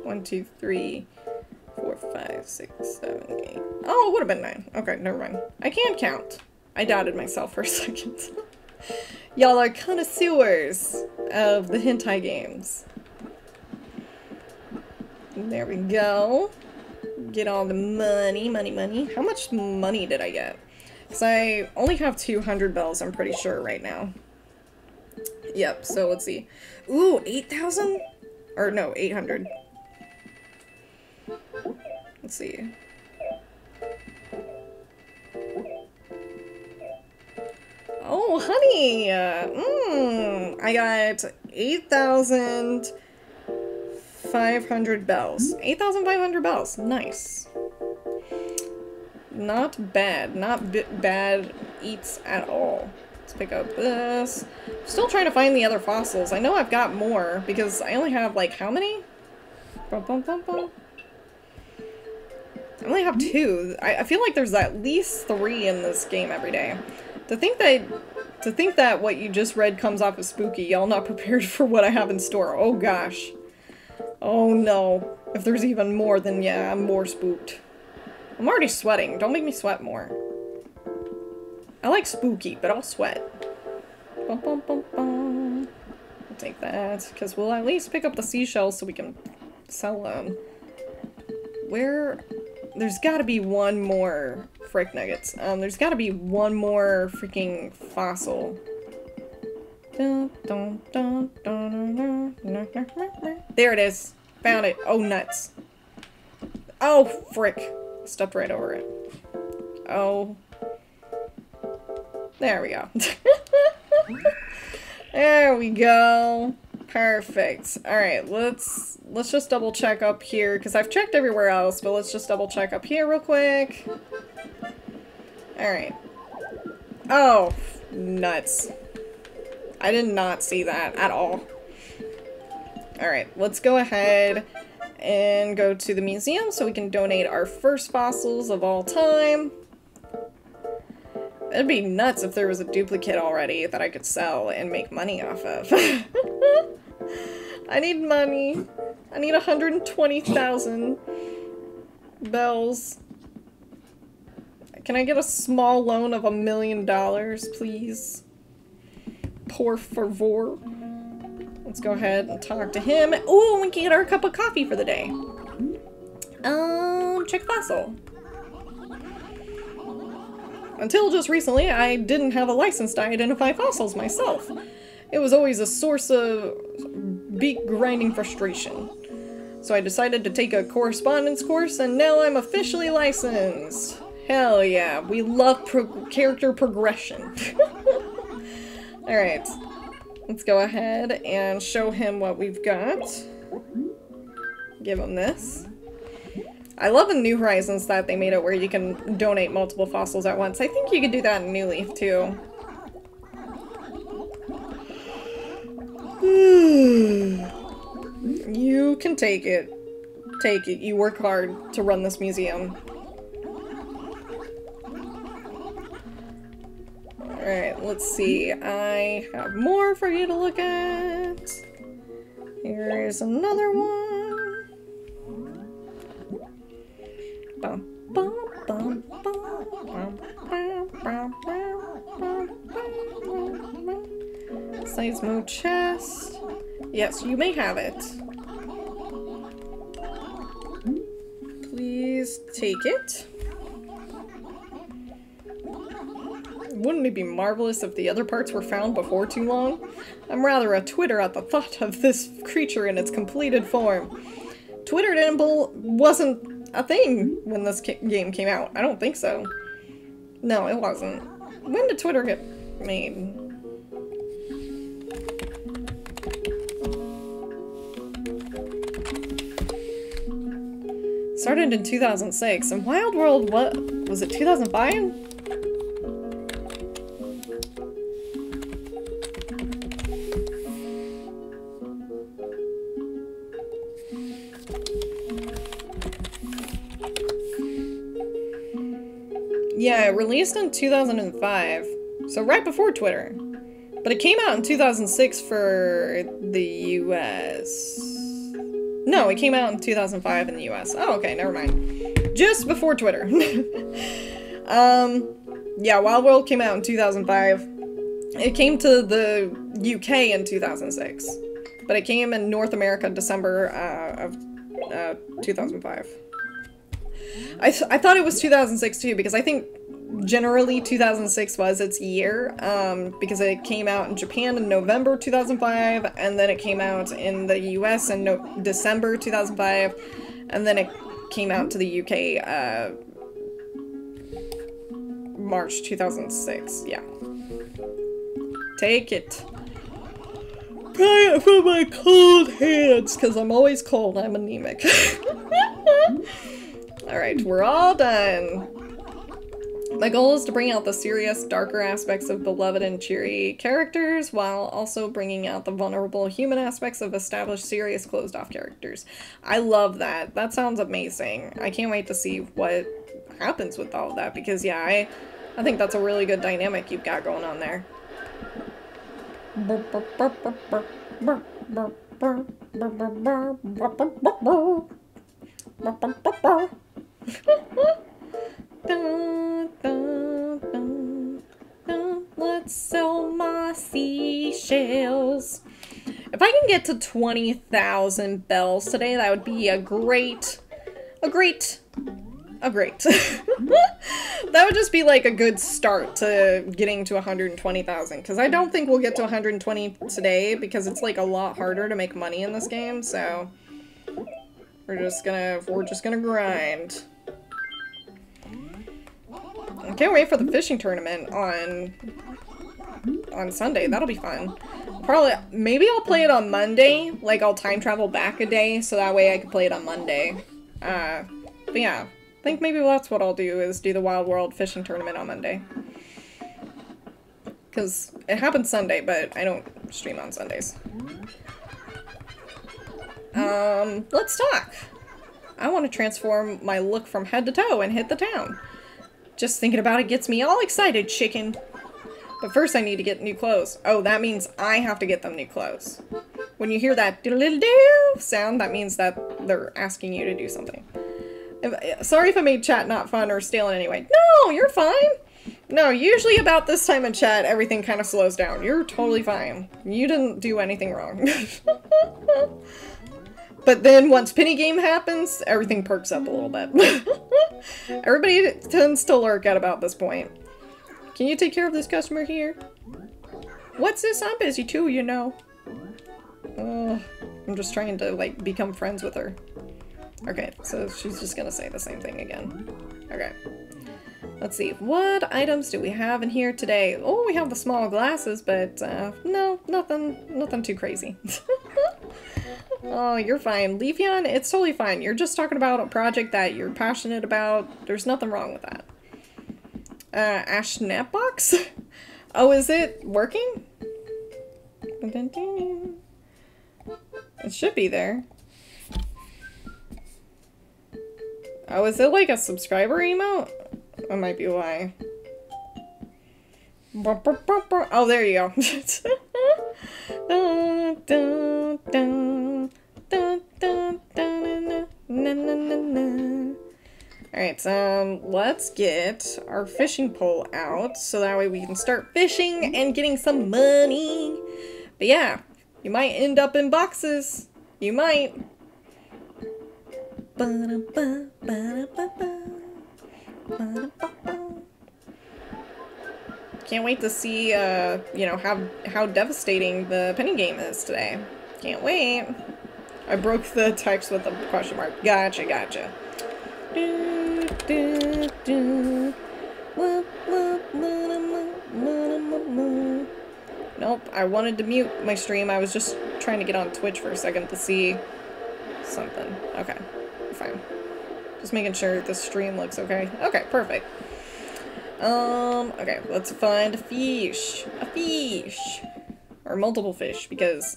One, two, three, four, five, six, seven, eight. Oh, it would have been nine. Okay, never mind. I can't count. I doubted myself for a second. Y'all are connoisseurs of the hentai games. There we go. Get all the money, money, money. How much money did I get? Because I only have two hundred bells, I'm pretty sure, right now. Yep, so let's see. Ooh, eight thousand? Or no, eight hundred. Let's see. Oh, honey! Mmm, I got eight thousand five hundred bells. eight thousand five hundred bells. Nice. Not bad. Not b bad eats at all. Let's pick up this. Still trying to find the other fossils. I know I've got more because I only have, like, how many? Bum, bum, bum, bum. I only have two. I, I feel like there's at least three in this game every day. To think that, to think that what you just read comes off as spooky, y'all not prepared for what I have in store. Oh gosh. Oh no. If there's even more, then yeah, I'm more spooked. I'm already sweating. Don't make me sweat more. I like spooky, but I'll sweat. Bum, bum, bum, bum. I'll take that, because we'll at least pick up the seashells so we can sell them. Where... There's gotta be one more frick nuggets. Um, there's gotta be one more freaking fossil. There it is. Found it. Oh, nuts. Oh, frick. Stepped right over it. Oh. There we go. There we go. Perfect. Alright, let's let's just double check up here, because I've checked everywhere else, but let's just double check up here real quick. Alright. Oh, nuts. I did not see that at all. Alright, let's go ahead and go to the museum so we can donate our first fossils of all time. It'd be nuts if there was a duplicate already that I could sell and make money off of. I need money. I need one hundred twenty thousand bells. Can I get a small loan of a million dollars, please? Por favor. Let's go ahead and talk to him. Ooh, we can get our cup of coffee for the day. Um, check fossil. Until just recently, I didn't have a license to identify fossils myself. It was always a source of beak-grinding frustration. So I decided to take a correspondence course, and now I'm officially licensed. Hell yeah, we love pro- character progression. Alright, let's go ahead and show him what we've got. Give him this. I love in New Horizons that they made it where you can donate multiple fossils at once. I think you could do that in New Leaf, too. You can take it. Take it. You work hard to run this museum. Alright, let's see. I have more for you to look at. Here's another one. Bum, bum, bum, bum, bum, bum, bum, bum, bum. Seismo chest. Yes, you may have it. Please take it. Wouldn't it be marvelous if the other parts were found before too long? I'm rather a twitter at the thought of this creature in its completed form. Twittered Imble wasn't a thing when this game came out. I don't think so. No, it wasn't. When did Twitter get made? Started in two thousand six, and Wild World, what, was it two thousand five? Yeah, it released in two thousand five, so right before Twitter. But it came out in two thousand six for the U S. No, it came out in two thousand five in the U S. Oh, okay, never mind. Just before Twitter. um, yeah, Wild World came out in two thousand five. It came to the U K in two thousand six, but it came in North America in December uh, of uh, two thousand five. I, th I thought it was two thousand six too, because I think generally two thousand six was its year, um, because it came out in Japan in November two thousand five, and then it came out in the U S in no December two thousand five, and then it came out to the U K uh, March two thousand six, yeah. Take it. Pry it from my cold hands, because I'm always cold, I'm anemic. Alright, we're all done. My goal is to bring out the serious, darker aspects of beloved and cheery characters, while also bringing out the vulnerable human aspects of established, serious, closed-off characters. I love that. That sounds amazing. I can't wait to see what happens with all of that, because yeah, I, I think that's a really good dynamic you've got going on there. Dun, dun, dun, dun. Let's sell my seashells. If I can get to twenty thousand bells today, that would be a great, a great, a great. That would just be like a good start to getting to one hundred twenty thousand, because I don't think we'll get to one hundred twenty today, because it's like a lot harder to make money in this game, so we're just gonna, we're just gonna grind. I can't wait for the fishing tournament on on Sunday. That'll be fun. Probably, maybe I'll play it on Monday. Like, I'll time travel back a day, so that way I can play it on Monday. Uh, but yeah, I think maybe that's what I'll do, is do the Wild World fishing tournament on Monday. Because it happens Sunday, but I don't stream on Sundays. Um, let's talk. I want to transform my look from head to toe and hit the town. Just thinking about it gets me all excited, chicken. But first I need to get new clothes. Oh, that means I have to get them new clothes. When you hear that diddle-diddle-doo sound, that means that they're asking you to do something. If, sorry if I made chat not fun or stale in any way. No, you're fine. No, usually about this time in chat, everything kind of slows down. You're totally fine. You didn't do anything wrong. But then once Penny game happens, everything perks up a little bit. Everybody tends to lurk at about this point. Can you take care of this customer here? What's this? I'm busy too, you know. Uh, I'm just trying to, like, become friends with her. Okay, so she's just gonna say the same thing again. Okay. Let's see. What items do we have in here today? Oh, we have the small glasses, but uh, no, nothing, nothing too crazy. Oh, you're fine. Leafeon, it's totally fine. You're just talking about a project that you're passionate about. There's nothing wrong with that. Uh, Ash Snapbox? Oh, is it working? It should be there. Oh, is it like a subscriber emote? That might be why. Oh, there you go. Dun, dun, dun, dun, dun, dun, na, na, na, na. All right, um, let's get our fishing pole out so that way we can start fishing and getting some money. But yeah, you might end up in boxes. You might. Ba-da-ba, ba-da-ba-ba, ba-da-ba-ba. Can't wait to see, uh, you know, how how devastating the Penny game is today. Can't wait. I broke the text with a question mark. Gotcha, gotcha. do, do, do. Woo, woo, woo, woo, woo. Nope, I wanted to mute my stream. I was just trying to get on Twitch for a second to see something. Okay, fine. Just making sure the stream looks okay. Okay, perfect. Um, okay, let's find a fish. A fish! Or multiple fish, because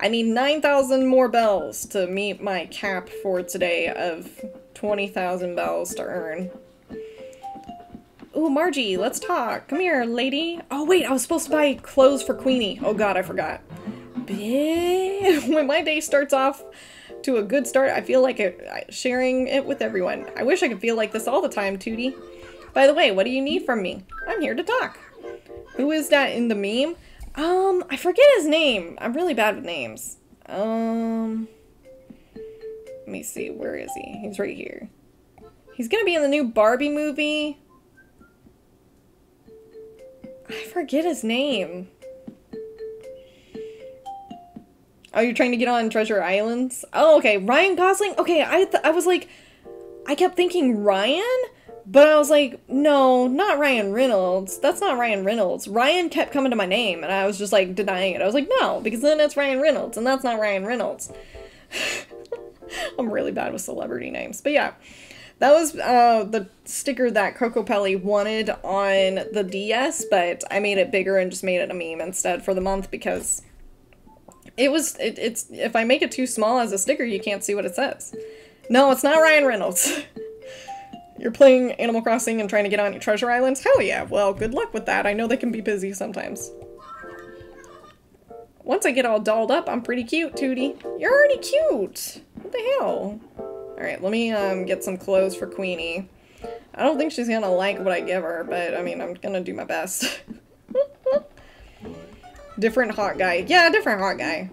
I need nine thousand more bells to meet my cap for today of twenty thousand bells to earn. Ooh, Margie, let's talk. Come here, lady. Oh, wait, I was supposed to buy clothes for Queenie. Oh, God, I forgot. When my day starts off to a good start, I feel like it, sharing it with everyone. I wish I could feel like this all the time, Tootie. By the way, what do you need from me? I'm here to talk. Who is that in the meme? Um, I forget his name. I'm really bad with names. Um, let me see. Where is he? He's right here. He's gonna be in the new Barbie movie. I forget his name. Oh, you're trying to get on Treasure Islands? Oh, okay. Ryan Gosling? Okay, I th I was like... I kept thinking Ryan? But I was like, no, not Ryan Reynolds. That's not Ryan Reynolds. Ryan kept coming to my name, and I was just, like, denying it. I was like, no, because then it's Ryan Reynolds, and that's not Ryan Reynolds. I'm really bad with celebrity names. But yeah, that was uh, the sticker that Kokopelli wanted on the D S, but I made it bigger and just made it a meme instead for the month because... It was, it, it's, if I make it too small as a sticker, you can't see what it says. No, it's not Ryan Reynolds. You're playing Animal Crossing and trying to get on your Treasure Islands? Hell yeah, well, good luck with that. I know they can be busy sometimes. Once I get all dolled up, I'm pretty cute, Tootie. You're already cute! What the hell? Alright, let me, um, get some clothes for Queenie. I don't think she's gonna like what I give her, but, I mean, I'm gonna do my best. Different hot guy. Yeah, different hot guy.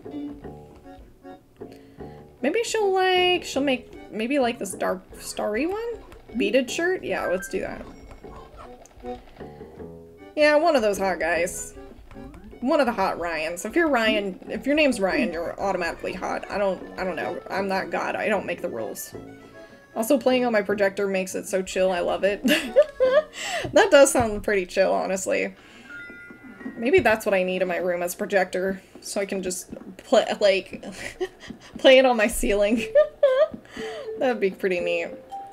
Maybe she'll like, she'll make, maybe like this dark, starry one? Beaded shirt? Yeah, let's do that. Yeah, one of those hot guys. One of the hot Ryans. If you're Ryan, if your name's Ryan, you're automatically hot. I don't, I don't know. I'm not God. I don't make the rules. Also, playing on my projector makes it so chill. I love it. That does sound pretty chill, honestly. Maybe that's what I need in my room as a projector, so I can just play, like, play it on my ceiling. That'd be pretty neat.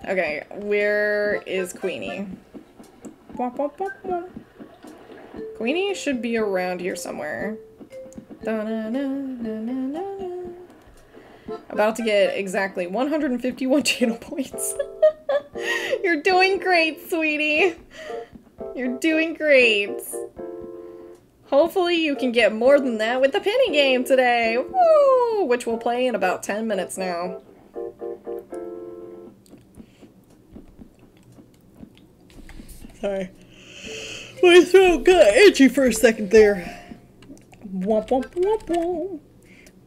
Okay, where is Queenie? Queenie should be around here somewhere. About to get exactly one hundred fifty-one channel points. You're doing great, sweetie. You're doing great. Hopefully you can get more than that with the Penny game today! Woo! Which we'll play in about ten minutes now. Sorry. My throat got itchy for a second there. Womp womp womp womp.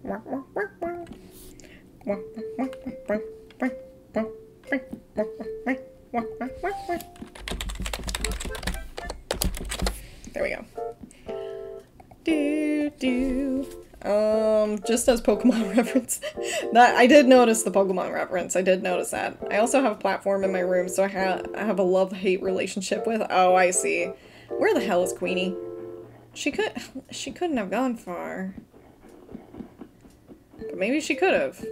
Womp womp womp womp. Womp womp womp womp womp womp womp womp womp. There we go. Do do. Um, just as Pokemon reference. That I did notice the Pokemon reference. I did notice that. I also have a platform in my room, so I have I have a love-hate relationship with. Oh, I see. Where the hell is Queenie? She could she couldn't have gone far. But maybe she could have.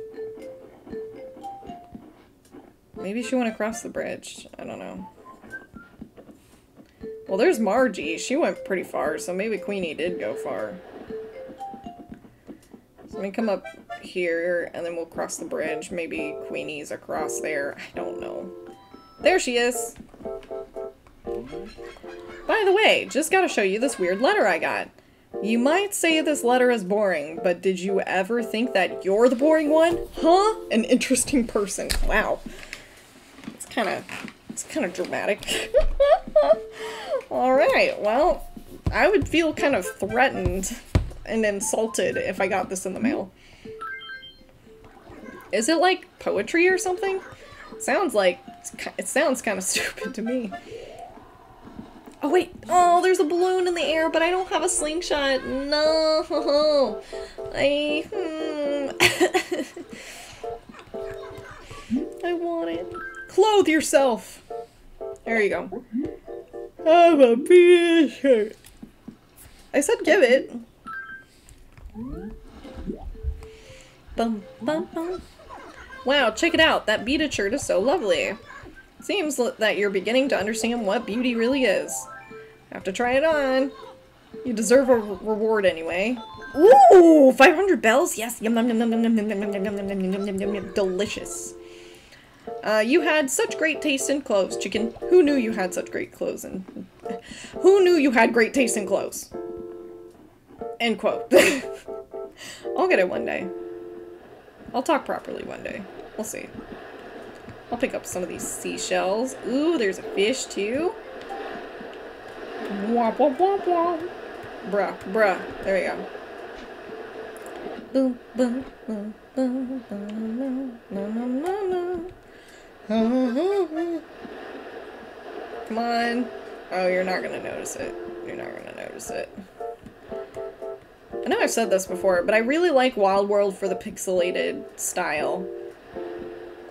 Maybe she went across the bridge. I don't know. Well, there's Margie. She went pretty far, so maybe Queenie did go far. So let me come up here, and then we'll cross the bridge. Maybe Queenie's across there. I don't know. There she is! By the way, just gotta show you this weird letter I got. You might say this letter is boring, but did you ever think that you're the boring one? Huh? An interesting person. Wow. It's kinda... It's kind of dramatic. Alright, well, I would feel kind of threatened and insulted if I got this in the mail. Is it like poetry or something? Sounds like, it sounds kind of stupid to me. Oh wait, oh, there's a balloon in the air, but I don't have a slingshot. No, I, hmm. I want it. Clothe yourself! There you go. I'm a piece of shit. I said give it. Bum, bum, bum. Wow, check it out. That beaded shirt is so lovely. Seems that you're beginning to understand what beauty really is. Have to try it on. You deserve a reward anyway. Ooh, five hundred bells? Yes, yum yum yum yum yum yum yum yum yum yum yum yum yum yum. Delicious. Uh, you had such great taste in clothes, chicken. Who knew you had such great clothes in... Who knew you had great taste in clothes? End quote. I'll get it one day. I'll talk properly one day. We'll see. I'll pick up some of these seashells. Ooh, there's a fish too. Womp womp womp womp. Bruh, bruh. There we go. Boom, boom, boom, boom, boom, no, no, no, no. Come on. Oh, you're not gonna notice it. You're not gonna notice it. I know I've said this before, but I really like Wild World for the pixelated style.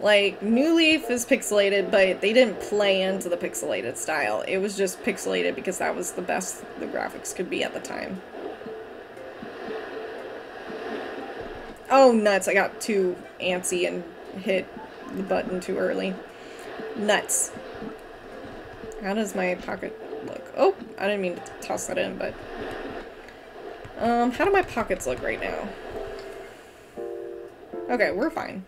Like, New Leaf is pixelated, but they didn't play into the pixelated style. It was just pixelated because that was the best the graphics could be at the time. Oh, nuts. I got too antsy and hit the button too early. Nuts. How does my pocket look? Oh, I didn't mean to toss that in, but... Um, how do my pockets look right now? Okay, we're fine.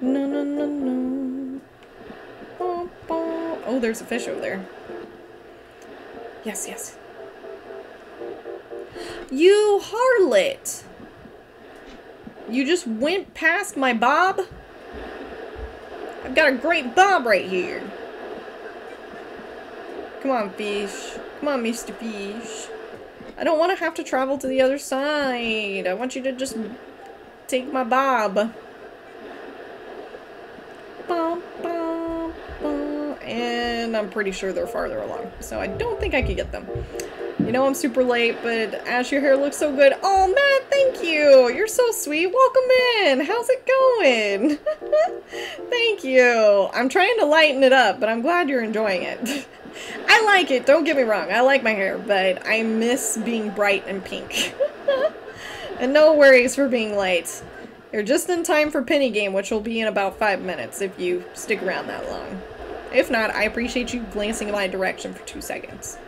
No, no, no, no. Bah, bah. Oh, there's a fish over there. Yes, yes. You harlot! You just went past my bob? I've got a great bob right here. Come on, fish. Come on, Mister Fish. I don't want to have to travel to the other side. I want you to just take my bob. Bum, bum, bum. And I'm pretty sure they're farther along, so I don't think I could get them. You know I'm super late, but Ash, your hair looks so good. Oh, man, thank you. You're so sweet. Welcome in. How's it going? Thank you. I'm trying to lighten it up, but I'm glad you're enjoying it. I like it. Don't get me wrong. I like my hair, but I miss being bright and pink. And no worries for being late. You're just in time for Penny Game, which will be in about five minutes if you stick around that long. If not, I appreciate you glancing in my direction for two seconds.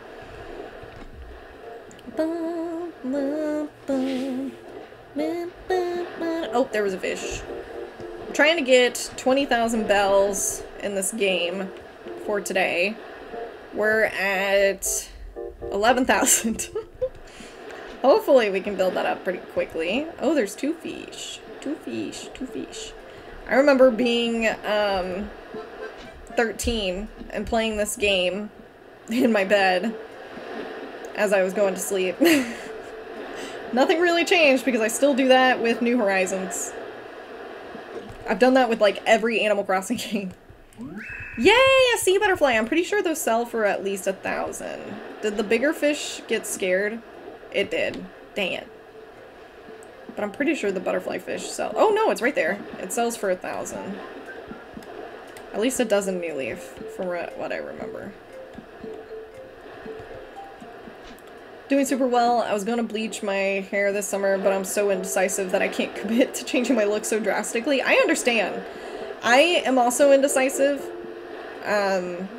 Oh, there was a fish. I'm trying to get twenty thousand bells in this game for today. We're at eleven thousand. Hopefully we can build that up pretty quickly. Oh, there's two fish. Two fish. Two fish. I remember being um, thirteen and playing this game in my bed as I was going to sleep. Nothing really changed because I still do that with New Horizons. I've done that with like every Animal Crossing game. Yay! A sea butterfly! I'm pretty sure those sell for at least a thousand. Did the bigger fish get scared? It did. Dang it. But I'm pretty sure the butterfly fish sell- oh no, it's right there. It sells for a thousand. At least it does in New Leaf, from what I remember. Doing super well. I was going to bleach my hair this summer, but I'm so indecisive that I can't commit to changing my look so drastically. I understand. I am also indecisive. Um,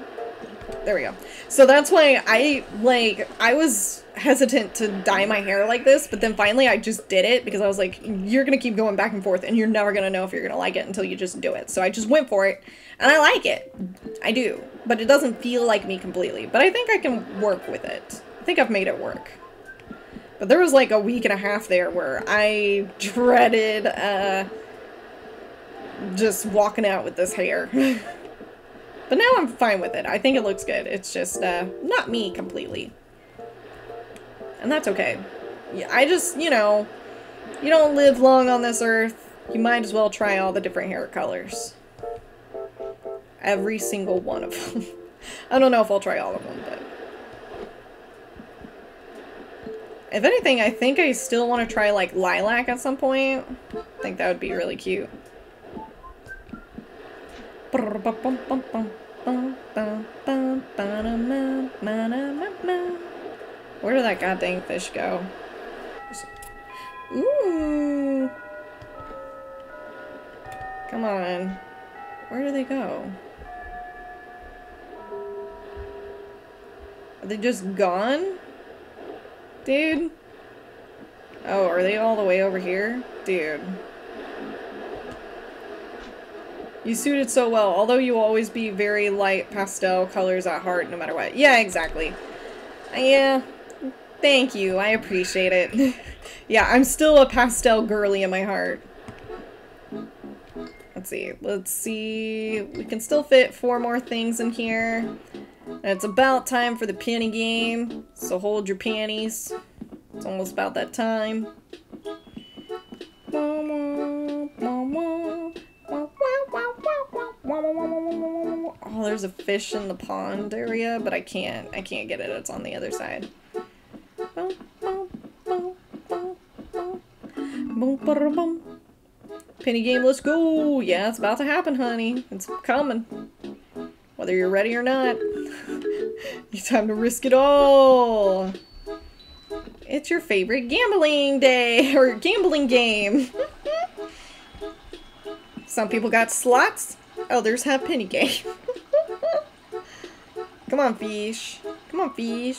there we go. So that's why I, like, I was hesitant to dye my hair like this, but then finally I just did it because I was like, you're going to keep going back and forth and you're never going to know if you're going to like it until you just do it. So I just went for it and I like it. I do. But it doesn't feel like me completely. But I think I can work with it. I think I've made it work. But there was like a week and a half there where I dreaded uh, just walking out with this hair. But now I'm fine with it. I think it looks good. It's just uh, not me completely. And that's okay. I just, you know, you don't live long on this earth. You might as well try all the different hair colors. Every single one of them. I don't know if I'll try all of them, but... if anything, I think I still want to try, like, lilac at some point. I think that would be really cute. Where did that goddamn fish go? Ooh! Come on. Where do they go? Are they just gone? Dude? Oh, are they all the way over here? Dude. You suit it so well, although you always be very light pastel colors at heart no matter what. Yeah, exactly. Yeah. Thank you. I appreciate it. Yeah, I'm still a pastel girly in my heart. Let's see. Let's see. We can still fit four more things in here. And it's about time for the penny game. So hold your panties. It's almost about that time. Oh, there's a fish in the pond area, but I can't. I can't get it. It's on the other side. Penny game, let's go! Yeah, it's about to happen, honey. It's coming. Whether you're ready or not. It's time to risk it all! It's your favorite gambling day, or gambling game! Some people got slots, others have penny game. Come on, fish. Come on, fish.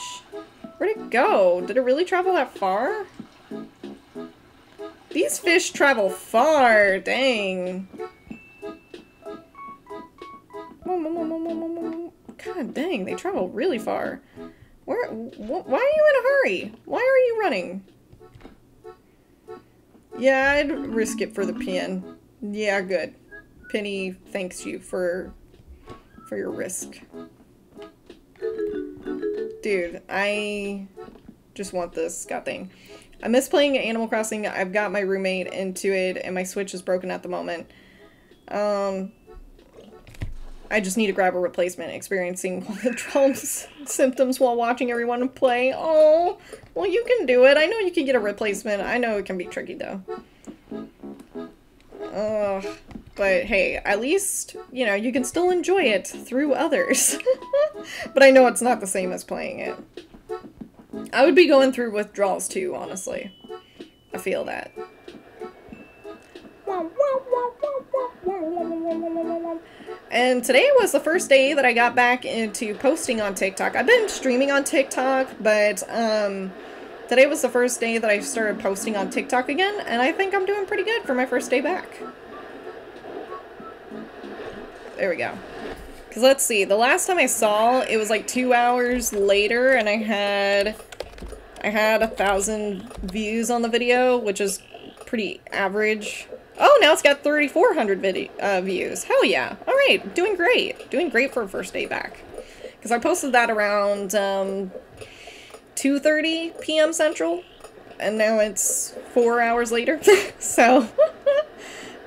Where'd it go? Did it really travel that far? These fish travel far, dang. God dang, they travel really far. Where? Wh why are you in a hurry? Why are you running? Yeah, I'd risk it for the pin. Yeah, good. Penny thanks you for, for your risk. Dude, I just want this god thing. I miss playing Animal Crossing. I've got my roommate into it, and my Switch is broken at the moment. Um, I just need to grab a replacement, experiencing withdrawal symptoms while watching everyone play. Oh, well, you can do it. I know you can get a replacement. I know it can be tricky, though. Ugh. But hey, at least, you know, you can still enjoy it through others. But I know it's not the same as playing it. I would be going through withdrawals too, honestly. I feel that. And today was the first day that I got back into posting on TikTok. I've been streaming on TikTok, but um, today was the first day that I started posting on TikTok again, and I think I'm doing pretty good for my first day back. There we go. Because let's see, the last time I saw, it was like two hours later, and I had I had a thousand views on the video, which is pretty average. Oh, now it's got thirty-four hundred video, uh, views. Hell yeah. All right, doing great. Doing great for a first day back. Because I posted that around um, two thirty p m Central, and now it's four hours later. So,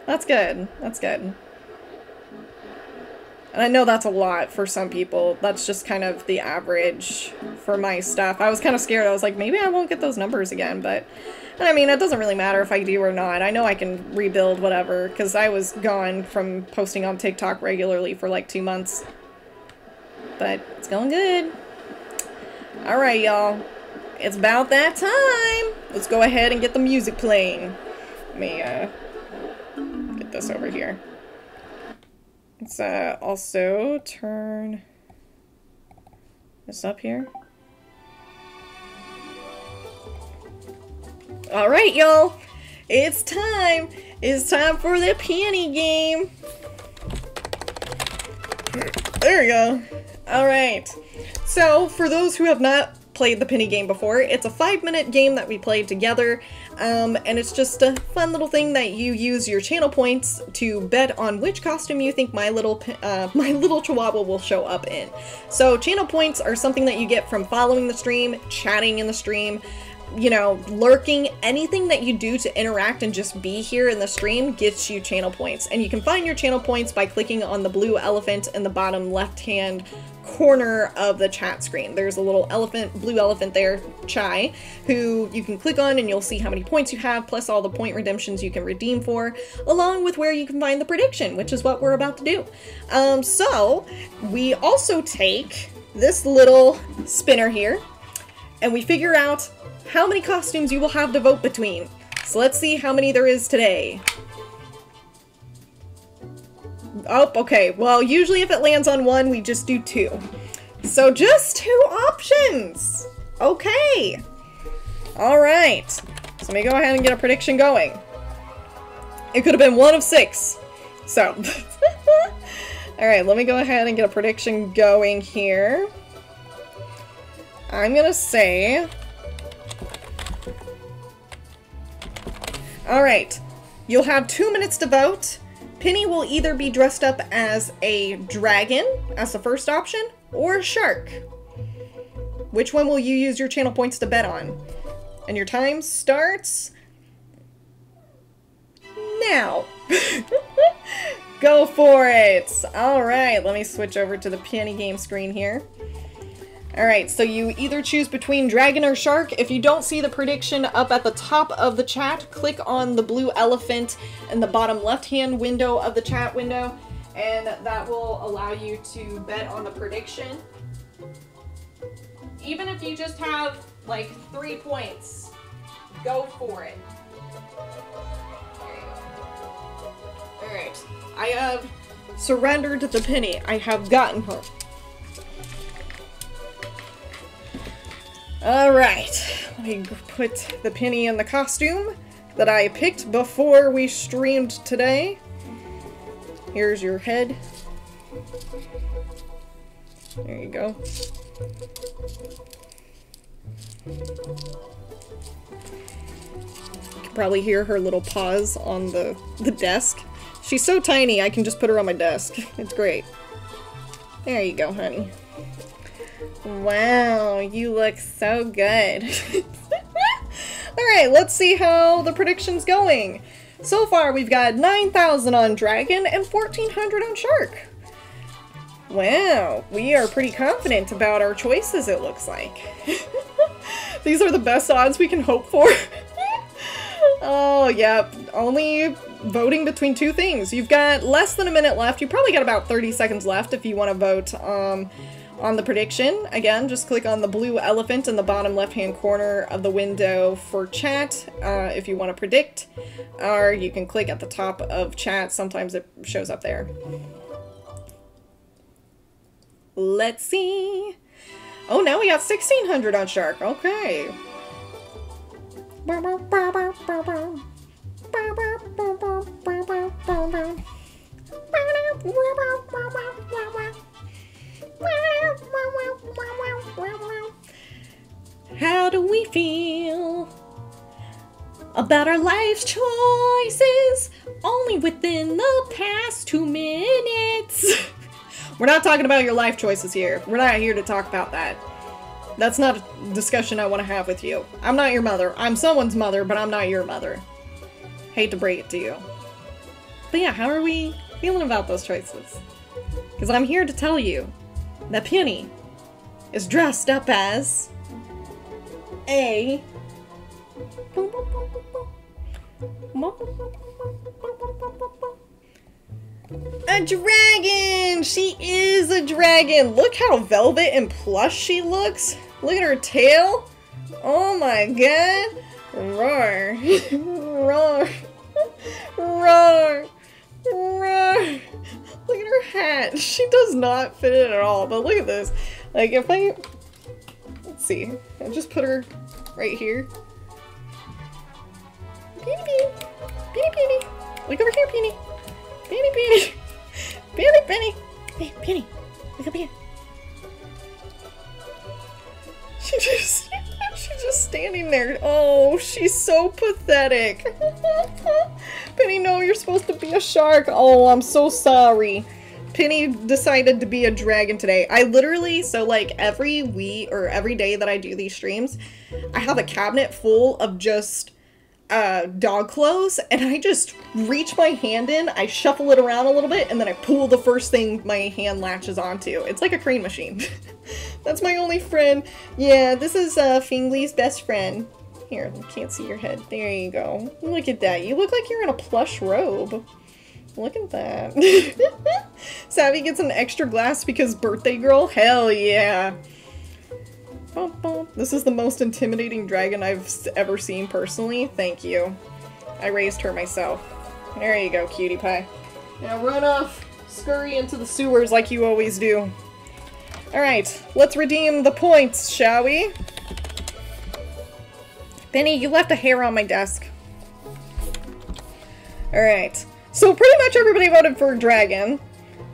that's good. That's good. And I know that's a lot for some people. That's just kind of the average for my stuff. I was kind of scared. I was like, maybe I won't get those numbers again. But, and I mean, it doesn't really matter if I do or not. I know I can rebuild whatever, because I was gone from posting on TikTok regularly for like two months. But it's going good. All right, y'all. It's about that time. Let's go ahead and get the music playing. Let me uh, get this over here. Let's uh, also turn this up here. All right, y'all. It's time. It's time for the penny game. There we go. All right. So for those who have not played the penny game before, it's a five minute game that we played together. Um, and it's just a fun little thing that you use your channel points to bet on which costume you think my little uh, my little chihuahua will show up in. So channel points are something that you get from following the stream, chatting in the stream, you know, lurking, anything that you do to interact and just be here in the stream gets you channel points. And you can find your channel points by clicking on the blue elephant in the bottom left-hand corner of the chat screen. There's a little elephant, blue elephant there, Chai, who you can click on and you'll see how many points you have, plus all the point redemptions you can redeem for, along with where you can find the prediction, which is what we're about to do. Um, so we also take this little spinner here and we figure out how many costumes you will have to vote between. So let's see how many there is today. Oh, okay. Well, usually if it lands on one, we just do two. So just two options. Okay. All right. So let me go ahead and get a prediction going. It could have been one of six. So, all right, let me go ahead and get a prediction going here. I'm going to say, all right, you'll have two minutes to vote. Penny will either be dressed up as a dragon, as the first option, or a shark. Which one will you use your channel points to bet on? And your time starts now. Go for it. All right, let me switch over to the Penny game screen here. All right, so you either choose between dragon or shark. If you don't see the prediction up at the top of the chat, click on the blue elephant in the bottom left-hand window of the chat window, and that will allow you to bet on the prediction. Even if you just have like three points, go for it. There you go. All right, I have surrendered to Penny. I have gotten her. All right, let me put the Penny in the costume that I picked before we streamed today. Here's your head. There you go. You can probably hear her little paws on the, the desk. She's so tiny, I can just put her on my desk. It's great. There you go, honey. Wow, you look so good. All right, let's see how the prediction's going. So far, we've got nine thousand on dragon and fourteen hundred on shark. Wow, we are pretty confident about our choices, it looks like. These are the best odds we can hope for. Oh, yep, only voting between two things. You've got less than a minute left. You probably got about thirty seconds left if you want to vote. Um... On the prediction, again, just click on the blue elephant in the bottom left-hand corner of the window for chat uh, if you want to predict, or you can click at the top of chat. Sometimes it shows up there. Let's see. Oh, now we got sixteen hundred on shark. Okay. How do we feel about our life's choices only within the past two minutes? We're not talking about your life choices here. We're not here to talk about that. That's not a discussion I want to have with you. I'm not your mother. I'm someone's mother, but I'm not your mother. Hate to break it to you. But yeah, how are we feeling about those choices? Because I'm here to tell you that Penny is dressed up as a a dragon. She is a dragon. Look how velvet and plush she looks. Look at her tail. Oh my god. Roar. Roar. Roar. Roar. Look at her hat. She does not fit it at all, but look at this. Like, if I... Let's see. I just put her right here. Penny, Penny. Penny, Penny. Look over here, Penny. Penny, Penny. Penny, Penny. Hey, Penny. Look up here. She just... She's just standing there. Oh, she's so pathetic. Penny, no, you're supposed to be a shark. Oh, I'm so sorry. Penny decided to be a dragon today. I literally, so like every week or every day that I do these streams, I have a cabinet full of just uh, dog clothes, and I just reach my hand in, I shuffle it around a little bit, and then I pull the first thing my hand latches onto. It's like a crane machine. That's my only friend. Yeah, this is uh, Fingley's best friend. Here, I can't see your head. There you go. Look at that. You look like you're in a plush robe. Look at that. Savvy gets an extra glass because birthday girl? Hell yeah. Bum, bum. This is the most intimidating dragon I've ever seen personally. Thank you. I raised her myself. There you go, cutie pie. Now run off. Scurry into the sewers like you always do. Alright, let's redeem the points, shall we? Benny, you left a hair on my desk. Alright. So pretty much everybody voted for Dragon.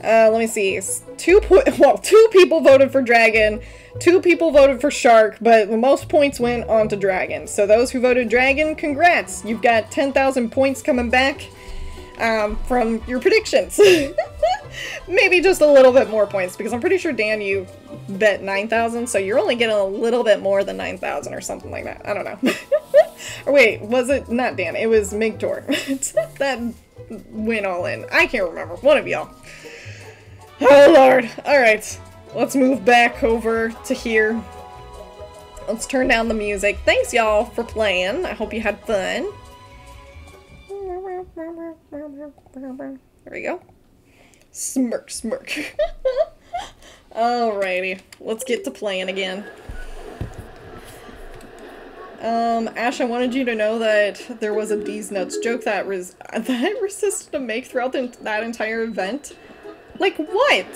Uh, let me see. Two po well, two people voted for Dragon, two people voted for Shark, but the most points went on to Dragon. So those who voted Dragon, congrats! You've got ten thousand points coming back um, from your predictions. Maybe just a little bit more points, because I'm pretty sure, Dan, you bet nine thousand, so you're only getting a little bit more than nine thousand or something like that. I don't know. Or wait, was it not Dan? It was Migtor. That went all in. I can't remember. One of y'all. Oh, Lord. All right. Let's move back over to here. Let's turn down the music. Thanks, y'all, for playing. I hope you had fun. There we go. Smirk, smirk. Alrighty, let's get to playing again. Um, Ash, I wanted you to know that there was a D's Nuts joke that was that resisted to make throughout the, that entire event. Like, what?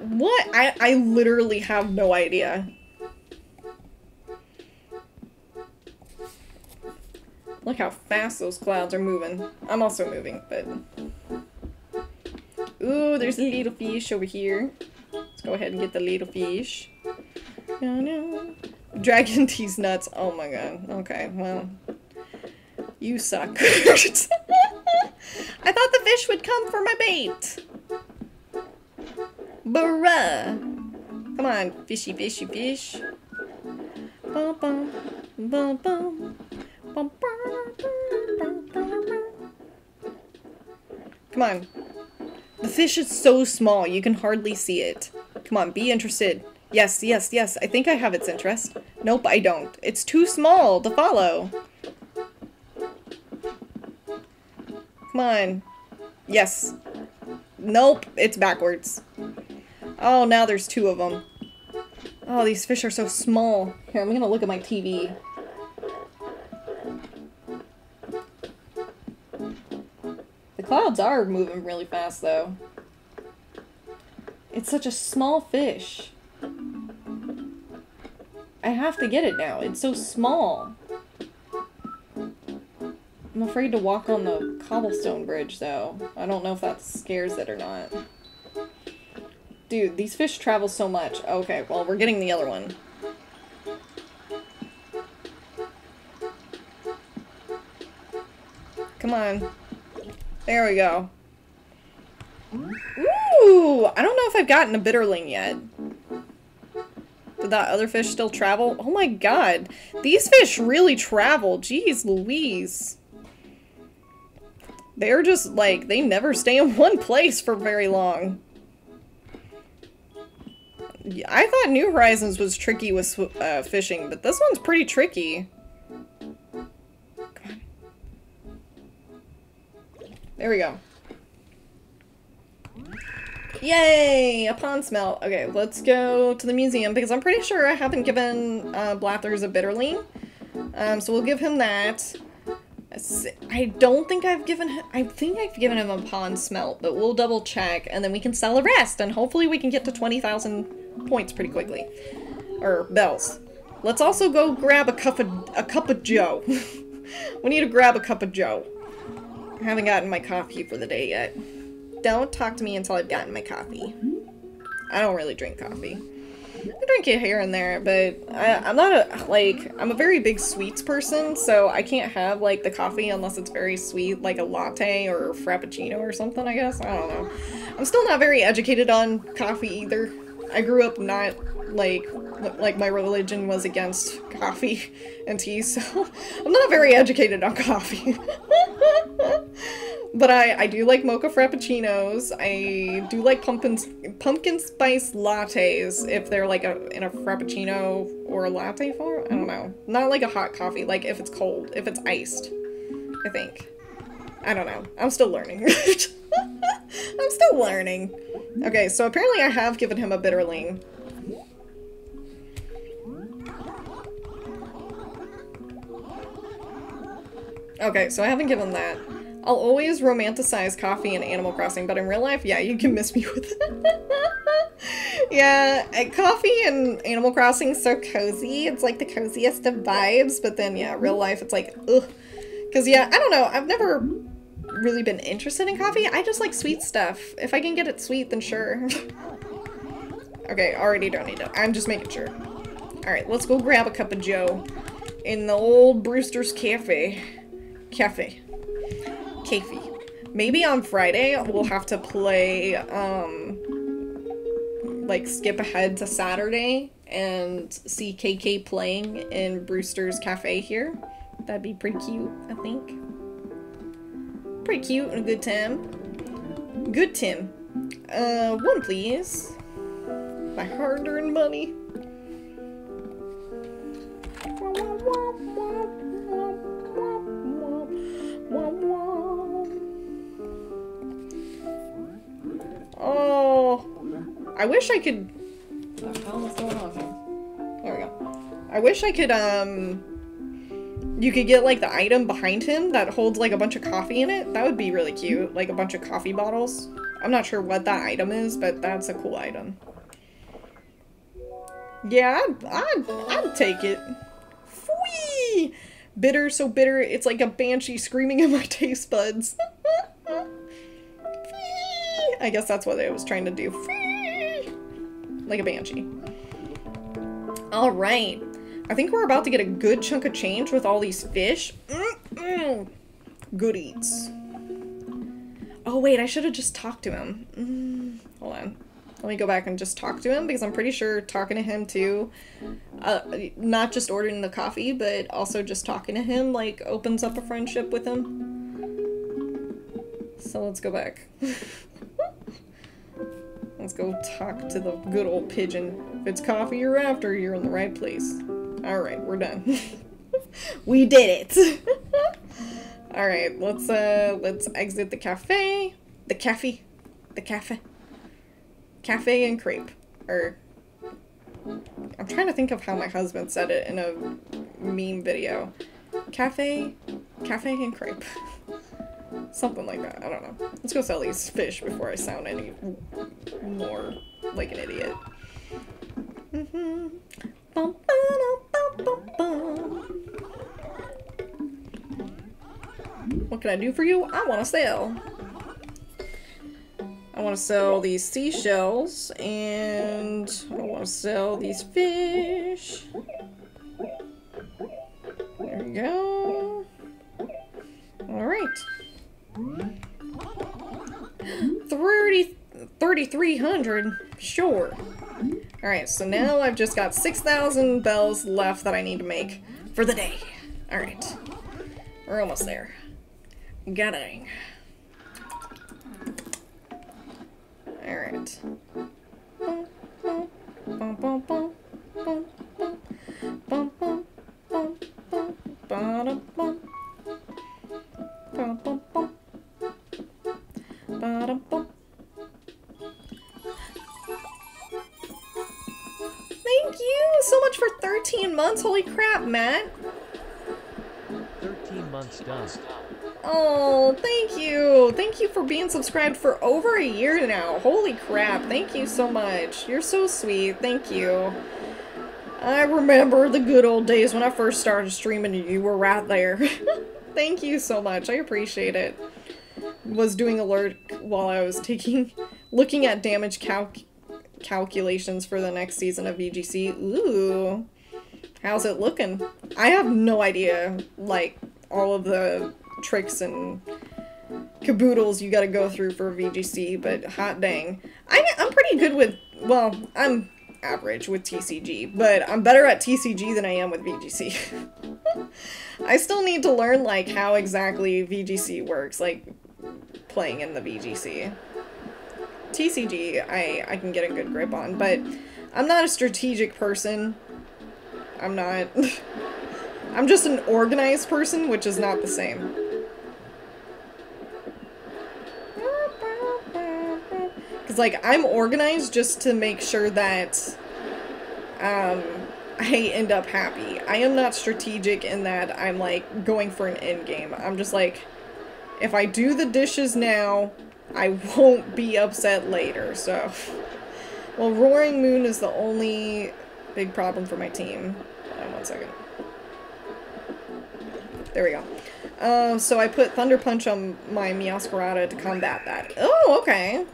What? I, I literally have no idea. Look how fast those clouds are moving. I'm also moving, but... Ooh, there's a little fish over here. Let's go ahead and get the little fish. No, no. Dragon tease nuts. Oh my god. Okay, well. You suck. I thought the fish would come for my bait. Bruh. Come on, fishy, fishy, fish. Bum, bum, bum, bum, bum, bum, bum. Come on. The fish is so small, you can hardly see it. Come on, be interested. Yes, yes, yes, I think I have its interest. Nope, I don't. It's too small to follow. Come on. Yes. Nope, it's backwards. Oh, now there's two of them. Oh, these fish are so small. Here, I'm gonna look at my T V. The clouds are moving really fast, though. It's such a small fish. I have to get it now. It's so small. I'm afraid to walk on the cobblestone bridge, though. I don't know if that scares it or not. Dude, these fish travel so much. Okay, well, we're getting the other one. Come on. There we go. Ooh! I don't know if I've gotten a bitterling yet. Did that other fish still travel? Oh my god. These fish really travel. Jeez Louise. They're just like, they never stay in one place for very long. I thought New Horizons was tricky with uh, fishing, but this one's pretty tricky. There we go. Yay! A pond smell. Okay, let's go to the museum because I'm pretty sure I haven't given uh, Blathers a bitterling. Um, so we'll give him that. I don't think I've given him- I think I've given him a pond smelt, but we'll double check and then we can sell the rest and hopefully we can get to twenty thousand points pretty quickly. Or bells. Let's also go grab a cup of- a cup of joe. We need to grab a cup of joe. I haven't gotten my coffee for the day yet. Don't talk to me until I've gotten my coffee. I don't really drink coffee. I drink it here and there, but I, I'm not a, like, I'm a very big sweets person, so I can't have, like, the coffee unless it's very sweet, like a latte or a frappuccino or something, I guess. I don't know. I'm still not very educated on coffee either. I grew up not, like, like my religion was against coffee and tea, so I'm not very educated on coffee. But I, I do like mocha frappuccinos. I do like pumpkin, pumpkin spice lattes if they're like a, in a frappuccino or a latte form. I don't know. Not like a hot coffee, like if it's cold, if it's iced, I think. I don't know. I'm still learning. I'm still learning. Okay, so apparently I have given him a bitterling. Okay, so I haven't given that. I'll always romanticize coffee and Animal Crossing, but in real life, yeah, you can miss me with it. Yeah, coffee and Animal Crossing is so cozy. It's like the coziest of vibes, but then, yeah, real life, it's like, ugh. Because, yeah, I don't know. I've never really been interested in coffee. I just like sweet stuff. If I can get it sweet, then sure. Okay, already don't need it. I'm just making sure. All right, let's go grab a cup of joe in the old Brewster's Cafe. Cafe. Cafe. Maybe on Friday we'll have to play, um, like, skip ahead to Saturday and see K K playing in Brewster's Cafe here. That'd be pretty cute, I think. Pretty cute and a good time. Good Tim. Uh, one please. My hard-earned money. Oh, I wish I could. What the hell is going on here? There we go. I wish I could. Um. You could get, like, the item behind him that holds, like, a bunch of coffee in it. That would be really cute. Like, a bunch of coffee bottles. I'm not sure what that item is, but that's a cool item. Yeah, I'd, I'd, I'd take it. Fwee! Bitter, so bitter, it's like a banshee screaming in my taste buds. Fwee! I guess that's what I was trying to do. Fwee! Like a banshee. Alright. I think we're about to get a good chunk of change with all these fish. Mm-mm. Good eats. Oh wait, I should have just talked to him. Mm. Hold on. Let me go back and just talk to him because I'm pretty sure talking to him too, uh, not just ordering the coffee, but also just talking to him like opens up a friendship with him. So let's go back. Let's go talk to the good old pigeon. If it's coffee you're after, you're in the right place. Alright, we're done. We did it! Alright, let's uh, let's exit the cafe. The cafe. The cafe. Cafe and crepe. Or... I'm trying to think of how my husband said it in a meme video. Cafe. Cafe and crepe. Something like that. I don't know. Let's go sell these fish before I sound any more like an idiot. Mm-hmm. Bum, ba, bum, bum. What can I do for you? I want to sell. I want to sell these seashells and I want to sell these fish. There we go. Alright. thirty-three hundred? Sure. Alright, so now I've just got six thousand bells left that I need to make for the day. Alright. We're almost there. Got it. Alright. Thank you so much for thirteen months. Holy crap, Matt. thirteen months done. Oh, thank you. Thank you for being subscribed for over a year now. Holy crap. Thank you so much. You're so sweet. Thank you. I remember the good old days when I first started streaming and you were right there. Thank you so much. I appreciate it. Was doing a lurk while I was taking, looking at damage calc calculations for the next season of V G C. Ooh. How's it looking? I have no idea, like, all of the tricks and caboodles you gotta go through for a V G C, but hot dang. I'm, I'm pretty good with, well, I'm average with T C G, but I'm better at T C G than I am with V G C. I still need to learn, like, how exactly V G C works, like, playing in the V G C. T C G, I, I can get a good grip on, but I'm not a strategic person. I'm not. I'm just an organized person, which is not the same. Because, like, I'm organized just to make sure that um, I end up happy. I am not strategic in that I'm, like, going for an end game. I'm just like, if I do the dishes now, I won't be upset later, so. Well, Roaring Moon is the only big problem for my team. Hold on one second. There we go. Uh, so I put Thunder Punch on my Meowscarada to combat that. Oh, okay.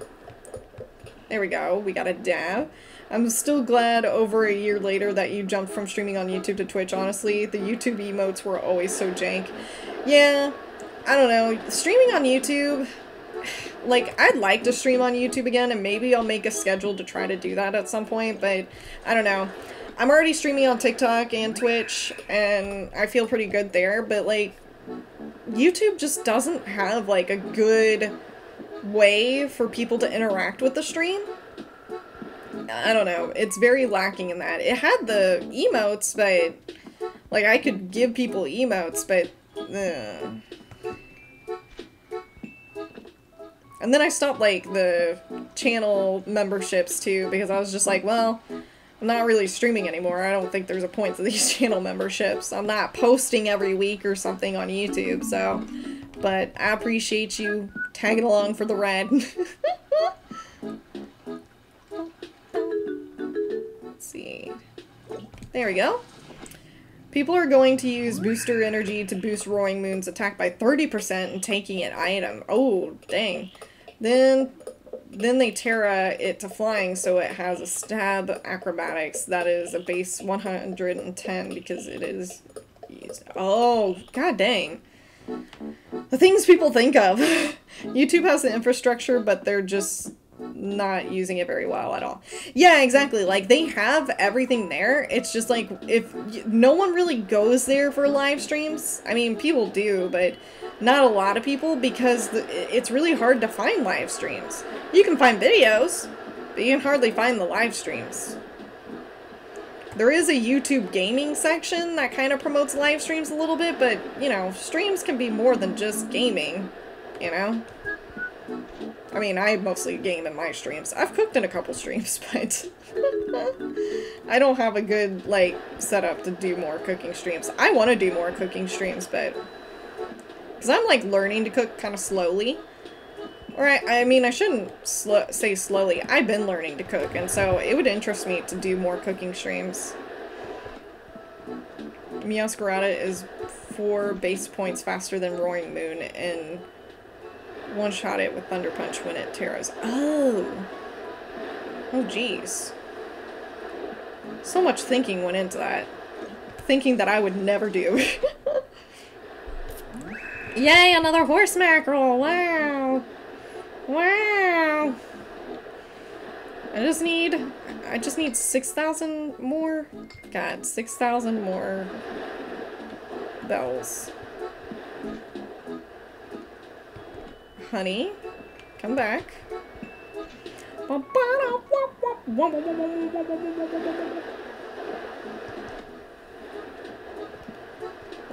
There we go. We got a dab. I'm still glad over a year later that you jumped from streaming on YouTube to Twitch. Honestly, the YouTube emotes were always so jank. Yeah, I don't know. Streaming on YouTube... Like, I'd like to stream on YouTube again, and maybe I'll make a schedule to try to do that at some point, but I don't know. I'm already streaming on TikTok and Twitch, and I feel pretty good there, but, like, YouTube just doesn't have, like, a good way for people to interact with the stream. I don't know. It's very lacking in that. It had the emotes, but, like, I could give people emotes, but, ugh. And then I stopped, like, the channel memberships, too, because I was just like, well, I'm not really streaming anymore. I don't think there's a point to these channel memberships. I'm not posting every week or something on YouTube, so. But I appreciate you tagging along for the ride. Let's see. There we go. People are going to use Booster Energy to boost Roaring Moon's attack by thirty percent and taking an item. Oh, dang. Then then they Terra it to flying, so it has a stab acrobatics. That is a base one hundred ten because it is... Oh, god dang. The things people think of. YouTube has the infrastructure, but they're just... not using it very well at all. Yeah, exactly. Like, they have everything there. It's just like, if no one really goes there for live streams. I mean, people do, but not a lot of people, because the, it's really hard to find live streams. You can find videos, but you can hardly find the live streams. There is a YouTube gaming section that kind of promotes live streams a little bit, but, you know, streams can be more than just gaming, you know? I mean, I mostly game in my streams. I've cooked in a couple streams, but I don't have a good, like, setup to do more cooking streams. I want to do more cooking streams, but... Because I'm, like, learning to cook kind of slowly. Or, I, I mean, I shouldn't sl say slowly. I've been learning to cook, and so it would interest me to do more cooking streams. Meowscarada is four base points faster than Roaring Moon, and... one-shot it with Thunder Punch when it Terras. Oh! Oh, jeez. So much thinking went into that. Thinking that I would never do. Yay, another horse mackerel! Wow! Wow! I just need... I just need six thousand more? God, six thousand more... bells. Honey, come back. Well,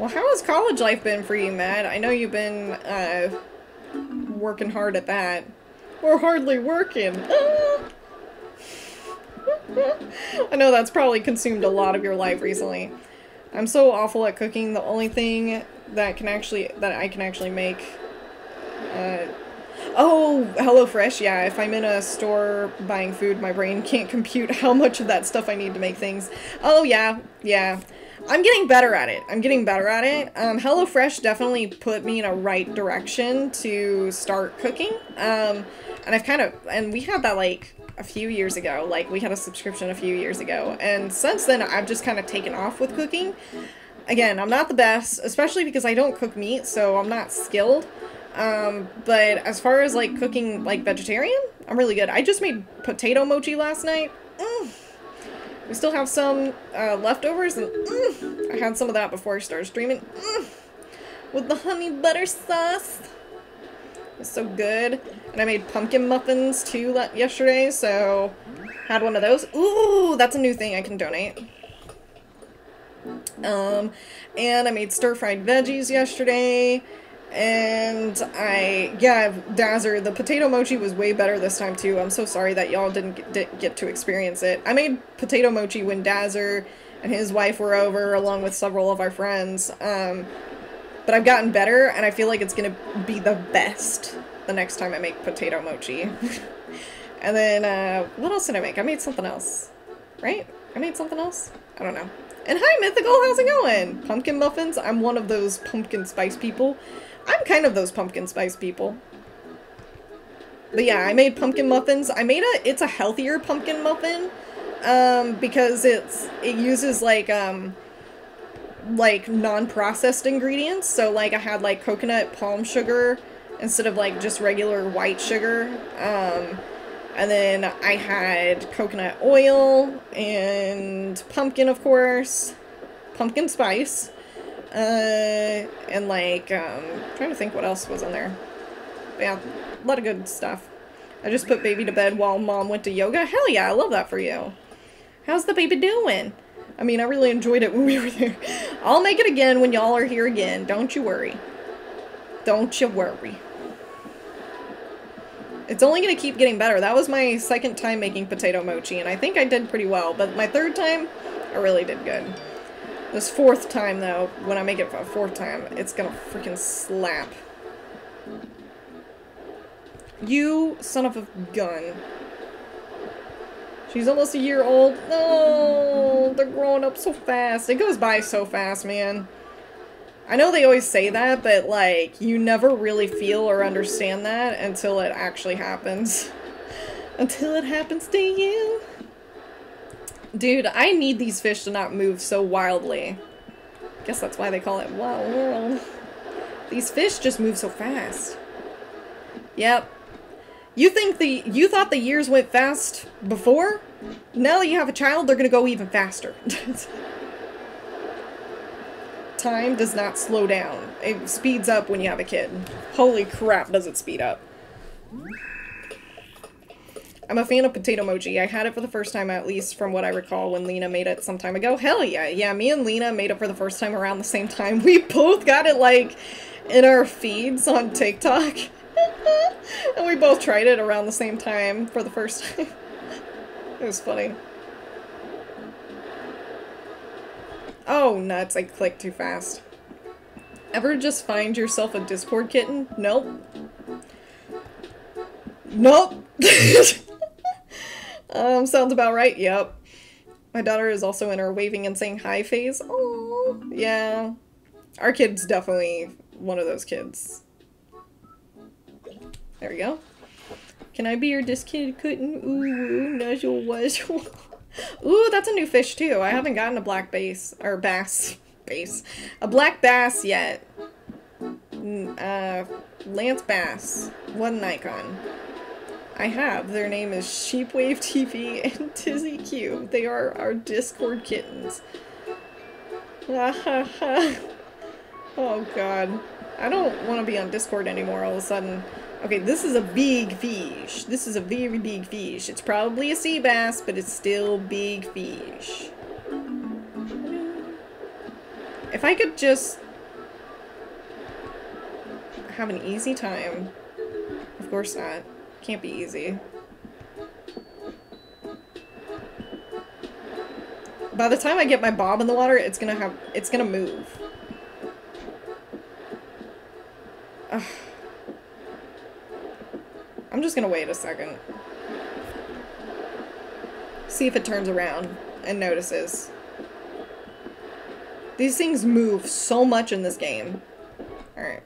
how has college life been for you, Matt? I know you've been uh, working hard at that. We're hardly working. I know that's probably consumed a lot of your life recently. I'm so awful at cooking. The only thing that can actually that I can actually make. Uh, oh, HelloFresh, yeah, if I'm in a store buying food, my brain can't compute how much of that stuff I need to make things. Oh, yeah, yeah. I'm getting better at it. I'm getting better at it. Um, HelloFresh definitely put me in a right direction to start cooking. Um, and I've kind of, and we had that, like, a few years ago. Like, we had a subscription a few years ago. And since then, I've just kind of taken off with cooking. Again, I'm not the best, especially because I don't cook meat, so I'm not skilled. Um, but as far as like cooking like vegetarian, I'm really good. I just made potato mochi last night. Mm. We still have some uh, leftovers, and mm, I had some of that before I started streaming. Mm. With the honey butter sauce. It's so good. And I made pumpkin muffins too yesterday, so had one of those. Ooh, that's a new thing I can donate. Um, and I made stir-fried veggies yesterday. And I, yeah, Dazzer, the potato mochi was way better this time too. I'm so sorry that y'all didn't get, get to experience it. I made potato mochi when Dazzer and his wife were over, along with several of our friends. Um, but I've gotten better, and I feel like it's gonna be the best the next time I make potato mochi. And then, uh, what else did I make? I made something else, right? I made something else? I don't know. And hi, Mythical, how's it going? Pumpkin muffins? I'm one of those pumpkin spice people. I'm kind of those pumpkin spice people. But yeah, I made pumpkin muffins. I made a, it's a healthier pumpkin muffin, um, because it's, it uses like, um, like non-processed ingredients. So like I had like coconut palm sugar instead of like just regular white sugar. Um, and then I had coconut oil and pumpkin, of course, pumpkin spice. Uh, and like, um, trying to think what else was in there. But yeah, a lot of good stuff. I just put baby to bed while mom went to yoga. Hell yeah, I love that for you. How's the baby doing? I mean, I really enjoyed it when we were there. I'll make it again when y'all are here again. Don't you worry. Don't you worry. It's only gonna keep getting better. That was my second time making potato mochi, and I think I did pretty well. But my third time, I really did good. This fourth time, though, when I make it for a fourth time, it's gonna freaking slap. You son of a gun. She's almost a year old. No, they're growing up so fast. It goes by so fast, man. I know they always say that, but, like, you never really feel or understand that until it actually happens. Until it happens to you. Dude, I need these fish to not move so wildly. Guess that's why they call it Wild World. These fish just move so fast. Yep. You think the you thought the years went fast before? Now that you have a child, they're gonna go even faster. Time does not slow down. It speeds up when you have a kid. Holy crap, does it speed up. I'm a fan of potato mochi. I had it for the first time, at least from what I recall, when Lena made it some time ago. Hell yeah. Yeah, me and Lena made it for the first time around the same time. We both got it, like, in our feeds on TikTok. And we both tried it around the same time for the first time. It was funny. Oh, nuts. I clicked too fast. Ever just find yourself a Discord kitten? Nope. Nope. Um, sounds about right. Yep. My daughter is also in her waving and saying hi phase. Oh, yeah. Our kid's definitely one of those kids. There we go. Can I be your disc-kid kitten? Ooh, nuzzle wuzzle. Ooh, that's a new fish too. I haven't gotten a black bass or bass bass, a black bass yet. Uh, Lance Bass. What an icon. I have. Their name is Sheepwave T V and Tizzy Q. They are our Discord kittens. Oh god. I don't want to be on Discord anymore all of a sudden. Okay, this is a big fish. This is a very big fish. It's probably a sea bass, but it's still big fish. If I could just have an easy time. Of course not. Can't be easy. By the time I get my Bob in the water, it's gonna have it's gonna move. Ugh. I'm just gonna wait a second. See if it turns around and notices. These things move so much in this game. Alright.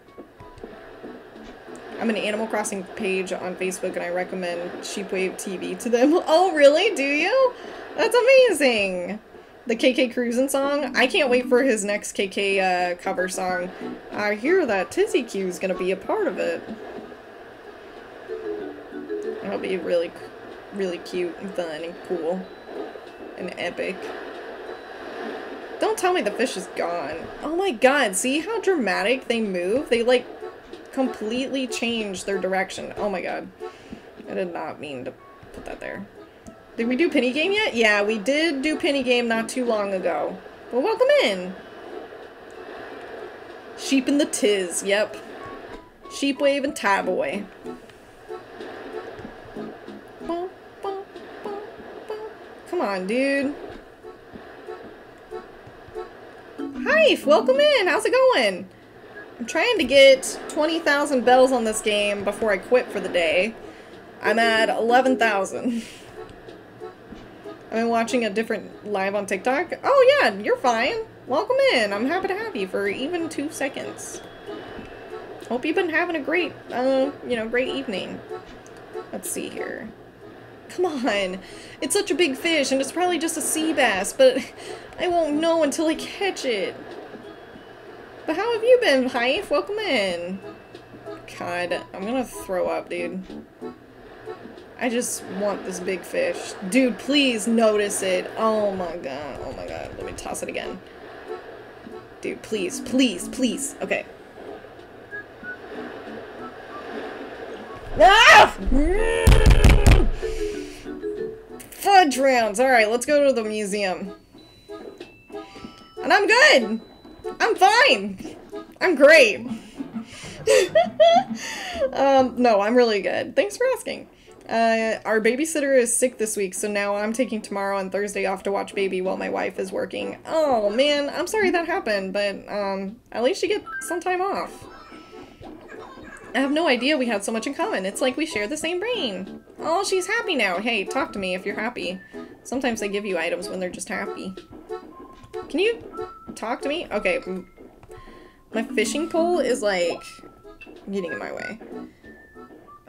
I'm an Animal Crossing page on Facebook, and I recommend Sheepwave T V to them. Oh, really? Do you? That's amazing. the K K Cruisin' song. I can't wait for his next K K uh, cover song. I hear that Tizzy Q is going to be a part of it. That'll be really, really cute and fun and cool and epic. Don't tell me the fish is gone. Oh my god, see how dramatic they move? They like completely change their direction. Oh my god. I did not mean to put that there. Did we do Penny Game yet? Yeah, we did do Penny Game not too long ago. Well, welcome in. Sheep in the tiz, yep. Sheep wave and tie boy. Come on, dude. Hife, welcome in. How's it going? I'm trying to get twenty thousand bells on this game before I quit for the day. I'm at eleven thousand. I've been watching a different live on TikTok. Oh yeah, you're fine. Welcome in. I'm happy to have you for even two seconds. Hope you've been having a great, uh, you know, great evening. Let's see here. Come on. It's such a big fish, and it's probably just a sea bass, but I won't know until I catch it. But how have you been, Hife? Welcome in. God, I'm gonna throw up, dude. I just want this big fish. Dude, please notice it. Oh my god. Oh my god. Let me toss it again. Dude, please. Please. Please. Okay. Ah! Fudge rounds. Alright, let's go to the museum. And I'm good. I'm fine. I'm great. um, no, I'm really good. Thanks for asking. Uh, our babysitter is sick this week, so now I'm taking tomorrow and Thursday off to watch baby while my wife is working. Oh, man, I'm sorry that happened, but, um, at least you get some time off. I have no idea we had so much in common. It's like we share the same brain. Oh, she's happy now. Hey, talk to me if you're happy. Sometimes they give you items when they're just happy. Can you talk to me? Okay. My fishing pole is, like, getting in my way.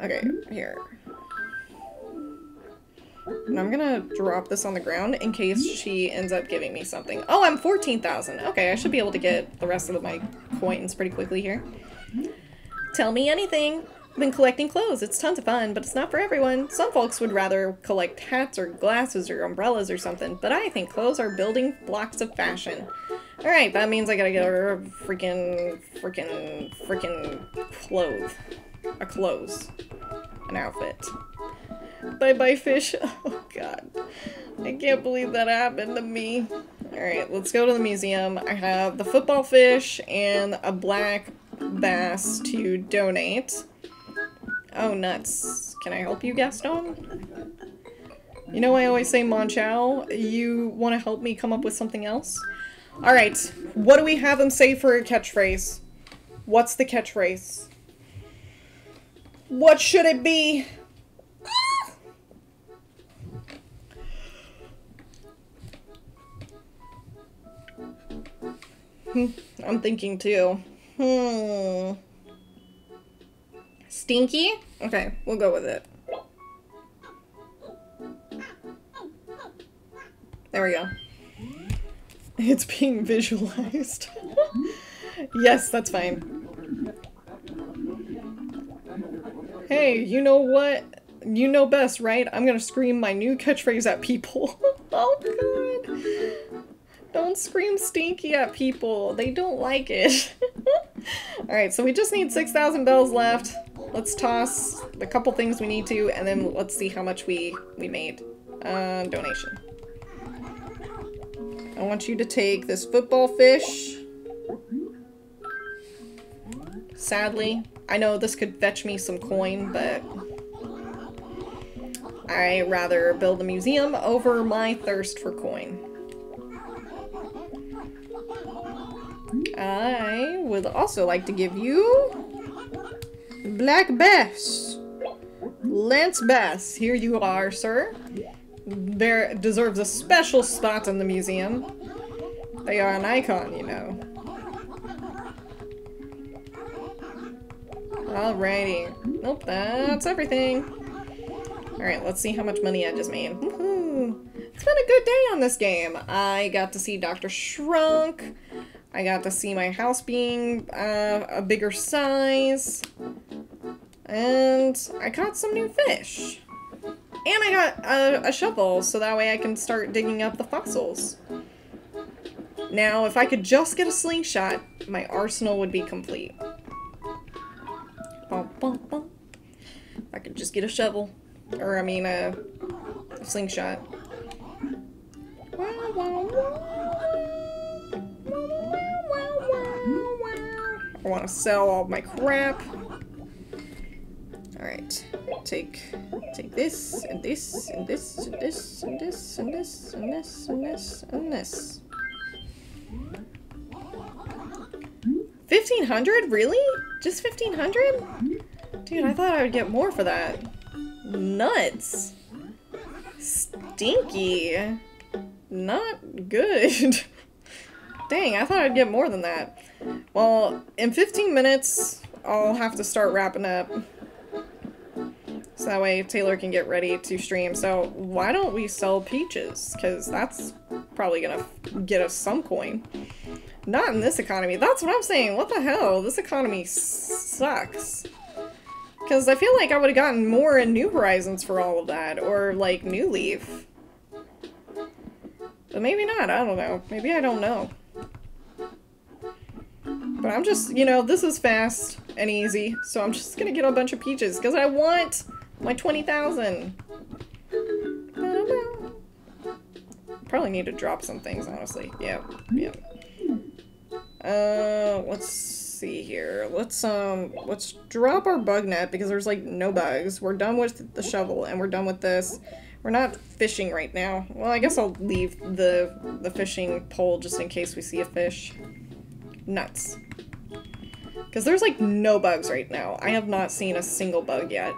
Okay, here. And I'm gonna drop this on the ground in case she ends up giving me something. Oh, I'm fourteen thousand. Okay, I should be able to get the rest of my coins pretty quickly here. Tell me anything. I've been collecting clothes. It's tons of fun, but it's not for everyone. Some folks would rather collect hats or glasses or umbrellas or something, but I think clothes are building blocks of fashion. Alright, that means I gotta get a freaking, freaking, freaking clothes. A clothes. An outfit. Bye-bye, fish. Oh, God. I can't believe that happened to me. Alright, let's go to the museum. I have the football fish and a black bass to donate. Oh, nuts. Can I help you, Gaston? You know I always say Monchow? You want to help me come up with something else? Alright, what do we have him say for a catchphrase? What's the catchphrase? What should it be? I'm thinking too. Hmm. Stinky? Okay, we'll go with it. There we go. It's being visualized. Yes, that's fine. Hey, you know what? You know best, right? I'm gonna scream my new catchphrase at people. Oh, God. Don't scream stinky at people. They don't like it. Alright, so we just need six thousand bells left. Let's toss a couple things we need to, and then let's see how much we, we made. Uh, donation. I want you to take this football fish. Sadly, I know this could fetch me some coin, but I rather build a museum over my thirst for coin. I would also like to give you black bass. Lance Bass, here you are, sir. There deserves a special spot in the museum. They are an icon, you know. Alrighty. Nope, that's everything. Alright, let's see how much money I just made. Woohoo! It's been a good day on this game. I got to see Doctor Shrunk. I got to see my house being uh, a bigger size. And I caught some new fish. And I got a, a shovel, so that way I can start digging up the fossils. Now, if I could just get a slingshot, my arsenal would be complete. Bum, bum, bum. If I could just get a shovel. Or, I mean, a slingshot. Wow, wow, wow. Wow, wow, wow, wow. I want to sell all my crap. Alright, take take this, and this, and this, and this, and this, and this, and this, and this, and this. fifteen hundred? Really? Just fifteen hundred? Dude, I thought I would get more for that. Nuts. Stinky. Not good. Dang, I thought I'd get more than that. Well, in fifteen minutes, I'll have to start wrapping up. So that way Taylor can get ready to stream. So why don't we sell peaches? Because that's probably going to get us some coin. Not in this economy. That's what I'm saying. What the hell? This economy sucks. Because I feel like I would have gotten more in New Horizons for all of that. Or like New Leaf. But maybe not. I don't know. Maybe I don't know. But I'm just, you know, this is fast and easy. So I'm just going to get a bunch of peaches. Because I want... my twenty thousand. Probably need to drop some things, honestly. Yeah, yeah. Uh, let's see here. Let's, um, let's drop our bug net because there's, like, no bugs. We're done with the shovel and we're done with this. We're not fishing right now. Well, I guess I'll leave the, the fishing pole just in case we see a fish. Nuts. Because there's, like, no bugs right now. I have not seen a single bug yet.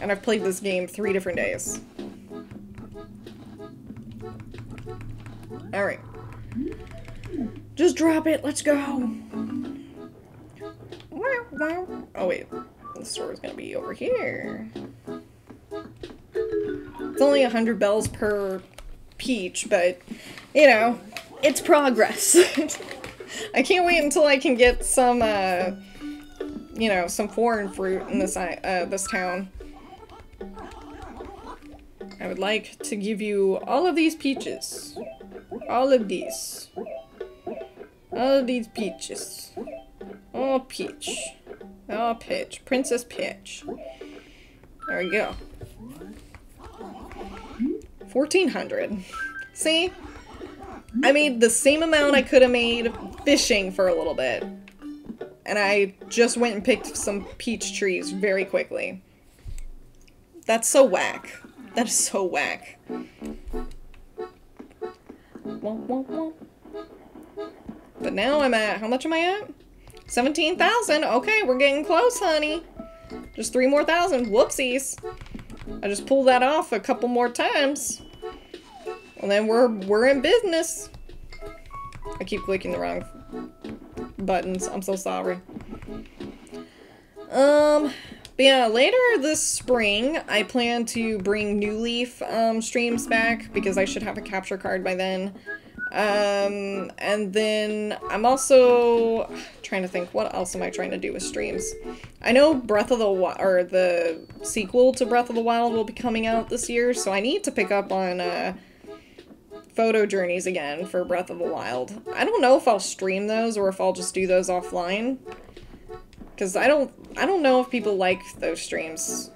And I've played this game three different days. Alright. Just drop it. Let's go. Oh, wait. The store is going to be over here. It's only one hundred bells per peach, but, you know, it's progress. I can't wait until I can get some, uh, you know, some foreign fruit in this, uh, this town. I would like to give you all of these peaches. All of these. All of these peaches. Oh, peach. Oh, peach. Princess Peach. There we go. fourteen hundred. See? I made the same amount I could have made fishing for a little bit. And I just went and picked some peach trees very quickly. That's so whack. That is so whack. But now I'm at, how much am I at? seventeen thousand. Okay, we're getting close, honey. Just three more thousand. Whoopsies. I just pulled that off a couple more times. And then we're, we're in business. I keep clicking the wrong buttons. I'm so sorry. Um... But yeah, later this spring, I plan to bring New Leaf um, streams back because I should have a capture card by then. Um, and then I'm also trying to think, what else am I trying to do with streams? I know Breath of the Wild, or the sequel to Breath of the Wild will be coming out this year, so I need to pick up on uh, photo journeys again for Breath of the Wild. I don't know if I'll stream those or if I'll just do those offline. Because I don't, I don't know if people like those streams.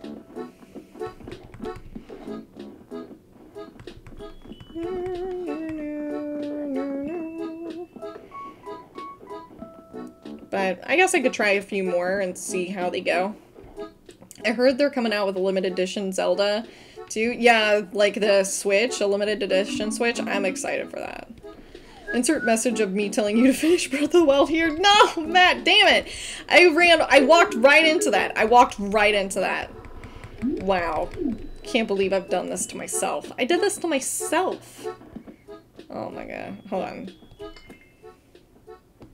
But I guess I could try a few more and see how they go. I heard they're coming out with a limited edition Zelda too. Yeah, like the Switch, a limited edition Switch. I'm excited for that. Insert message of me telling you to finish Breath of the Wild here. No, Matt, damn it. I ran, I walked right into that. I walked right into that. Wow. Can't believe I've done this to myself. I did this to myself. Oh my god. Hold on.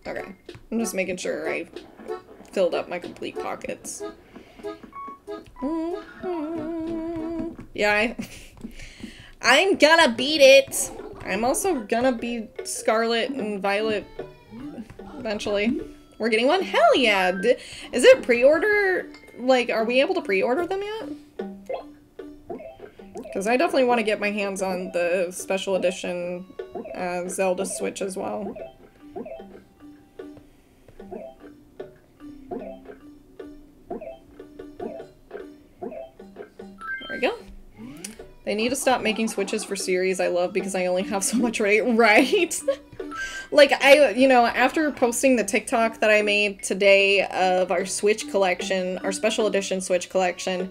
Okay. I'm just making sure I filled up my complete pockets. Yeah, I... I'm gonna beat it! I'm also gonna be Scarlet and Violet eventually. We're getting one? Hell yeah! D- is it pre-order? Like, are we able to pre-order them yet? Because I definitely want to get my hands on the special edition uh, Zelda Switch as well. There we go. They need to stop making Switches for series I love because I only have so much right. Right? Like, I, you know, after posting the TikTok that I made today of our Switch collection, our special edition Switch collection,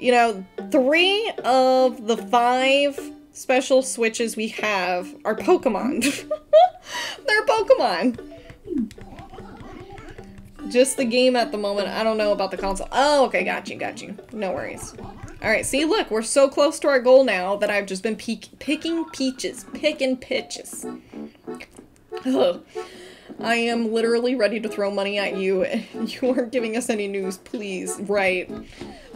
you know, three of the five special Switches we have are Pokemon. They're Pokemon. Just the game at the moment. I don't know about the console. Oh, okay, got you, got you. No worries. Alright, see, look, we're so close to our goal now that I've just been peek picking peaches. Picking pitches. Ugh. I am literally ready to throw money at you. You aren't giving us any news, please. Right.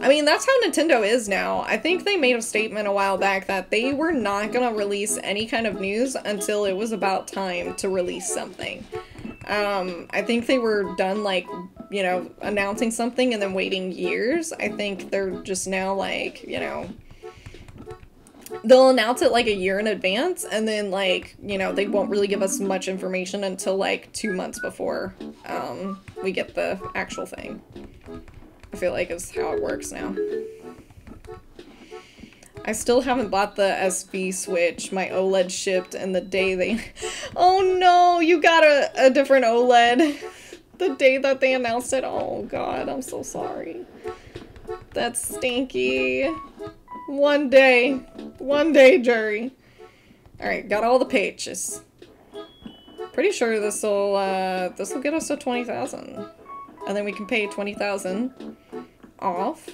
I mean, that's how Nintendo is now. I think they made a statement a while back that they were not going to release any kind of news until it was about time to release something. Um, I think they were done, like, you know, announcing something and then waiting years. I think they're just now, like, you know... They'll announce it like a year in advance, and then, like, you know, they won't really give us much information until like two months before um, we get the actual thing. I feel like is how it works now. I still haven't bought the S V Switch. My OLED shipped, and the day they... Oh no, you got a, a different OLED. The day that they announced it. Oh god, I'm so sorry. That's stinky. One day. One day, Jury. Alright, got all the pages. Pretty sure this'll, uh, this'll get us to twenty thousand. And then we can pay twenty thousand off.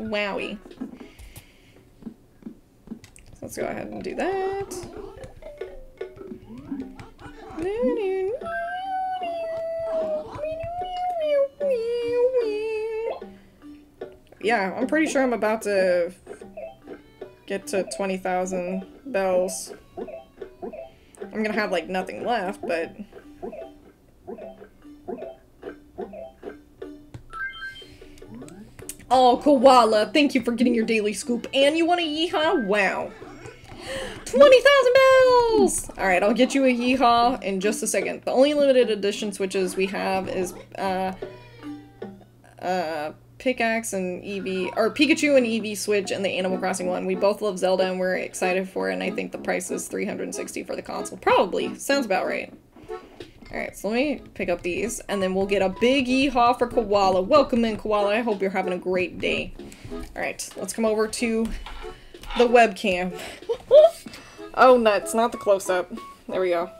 Wowie. So let's go ahead and do that. Yeah, I'm pretty sure I'm about to get to twenty thousand bells. I'm gonna have, like, nothing left, but... Oh, Koala, thank you for getting your daily scoop. And you want a yeehaw? Wow. twenty thousand bells! Alright, I'll get you a yeehaw in just a second. The only limited edition Switches we have is, uh... Uh... Pickaxe and Eevee, or Pikachu and Eevee Switch and the Animal Crossing one. We both love Zelda and we're excited for it, and I think the price is three hundred sixty dollars for the console. Probably. Sounds about right. Alright, so let me pick up these, and then we'll get a big yeehaw for Koala. Welcome in, Koala. I hope you're having a great day. Alright, let's come over to the webcam. Oh, nuts. Not the close-up. There we go.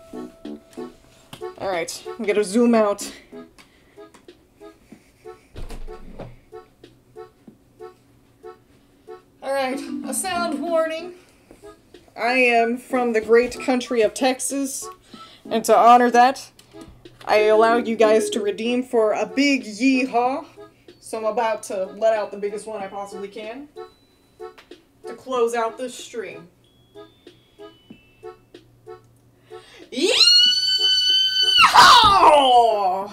Alright, I'm gonna zoom out. Alright, a sound warning. I am from the great country of Texas, and to honor that, I allow you guys to redeem for a big yeehaw. So I'm about to let out the biggest one I possibly can to close out this stream. Yeehaw!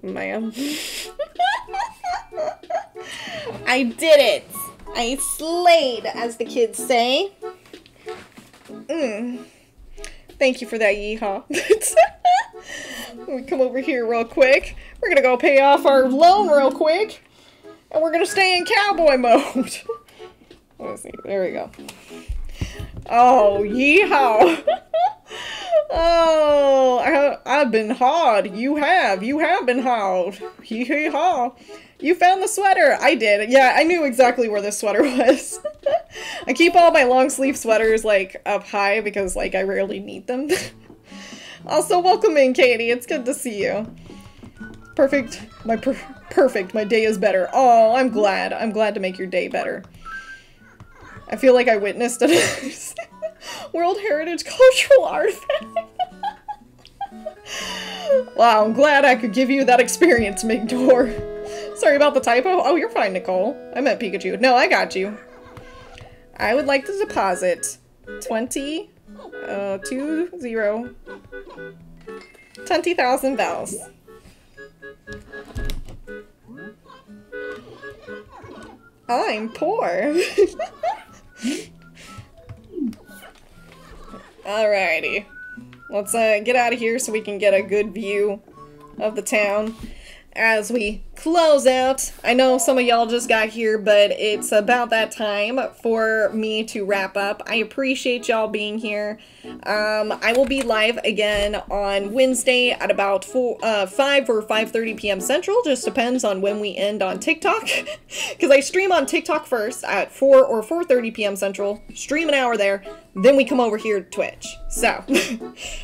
Ma'am. I did it! I slayed, as the kids say. Mm. Thank you for that yeehaw. We come over here real quick. We're gonna go pay off our loan real quick. And we're gonna stay in cowboy mode. Let me see. There we go. Oh, yeehaw! Oh, I, I've been hard. You have. You have been hard. Hee hee haw. You found the sweater. I did. Yeah, I knew exactly where this sweater was. I keep all my long sleeve sweaters, like, up high because, like, I rarely need them. Also, welcome in, Katie. It's good to see you. Perfect. My per perfect. My day is better. Oh, I'm glad. I'm glad to make your day better. I feel like I witnessed it. World Heritage Cultural Artifact. Wow, I'm glad I could give you that experience, Migdor. Sorry about the typo. Oh, you're fine, Nicole. I meant Pikachu. No, I got you. I would like to deposit twenty, uh, two, zero, twenty thousand bells. I'm poor. Alrighty. Let's uh, get out of here so we can get a good view of the town as we close out. I know some of y'all just got here, but it's about that time for me to wrap up. I appreciate y'all being here. Um, I will be live again on Wednesday at about four, uh, five or five thirty p m Central. Just depends on when we end on TikTok. Because I stream on TikTok first at four or four thirty p m Central. Stream an hour there. Then we come over here to Twitch. So,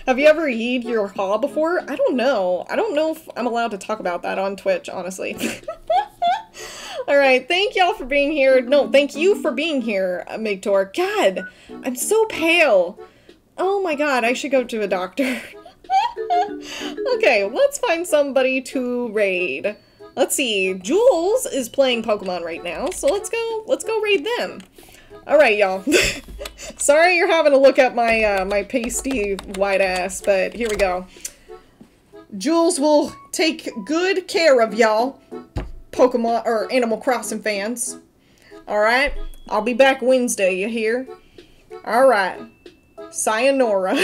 have you ever yeed your haw before? I don't know. I don't know if I'm allowed to talk about that on Twitch, honestly. Alright, thank y'all for being here. No, thank you for being here, Migtor. God, I'm so pale. Oh my god, I should go to a doctor. Okay, let's find somebody to raid. Let's see, Jules is playing Pokemon right now, so let's go, let's go raid them. Alright, y'all. Sorry you're having to look at my, uh, my pasty white ass, but here we go. Jules will take good care of y'all, Pokemon, or Animal Crossing fans. Alright? I'll be back Wednesday, you hear? Alright. Sayonara.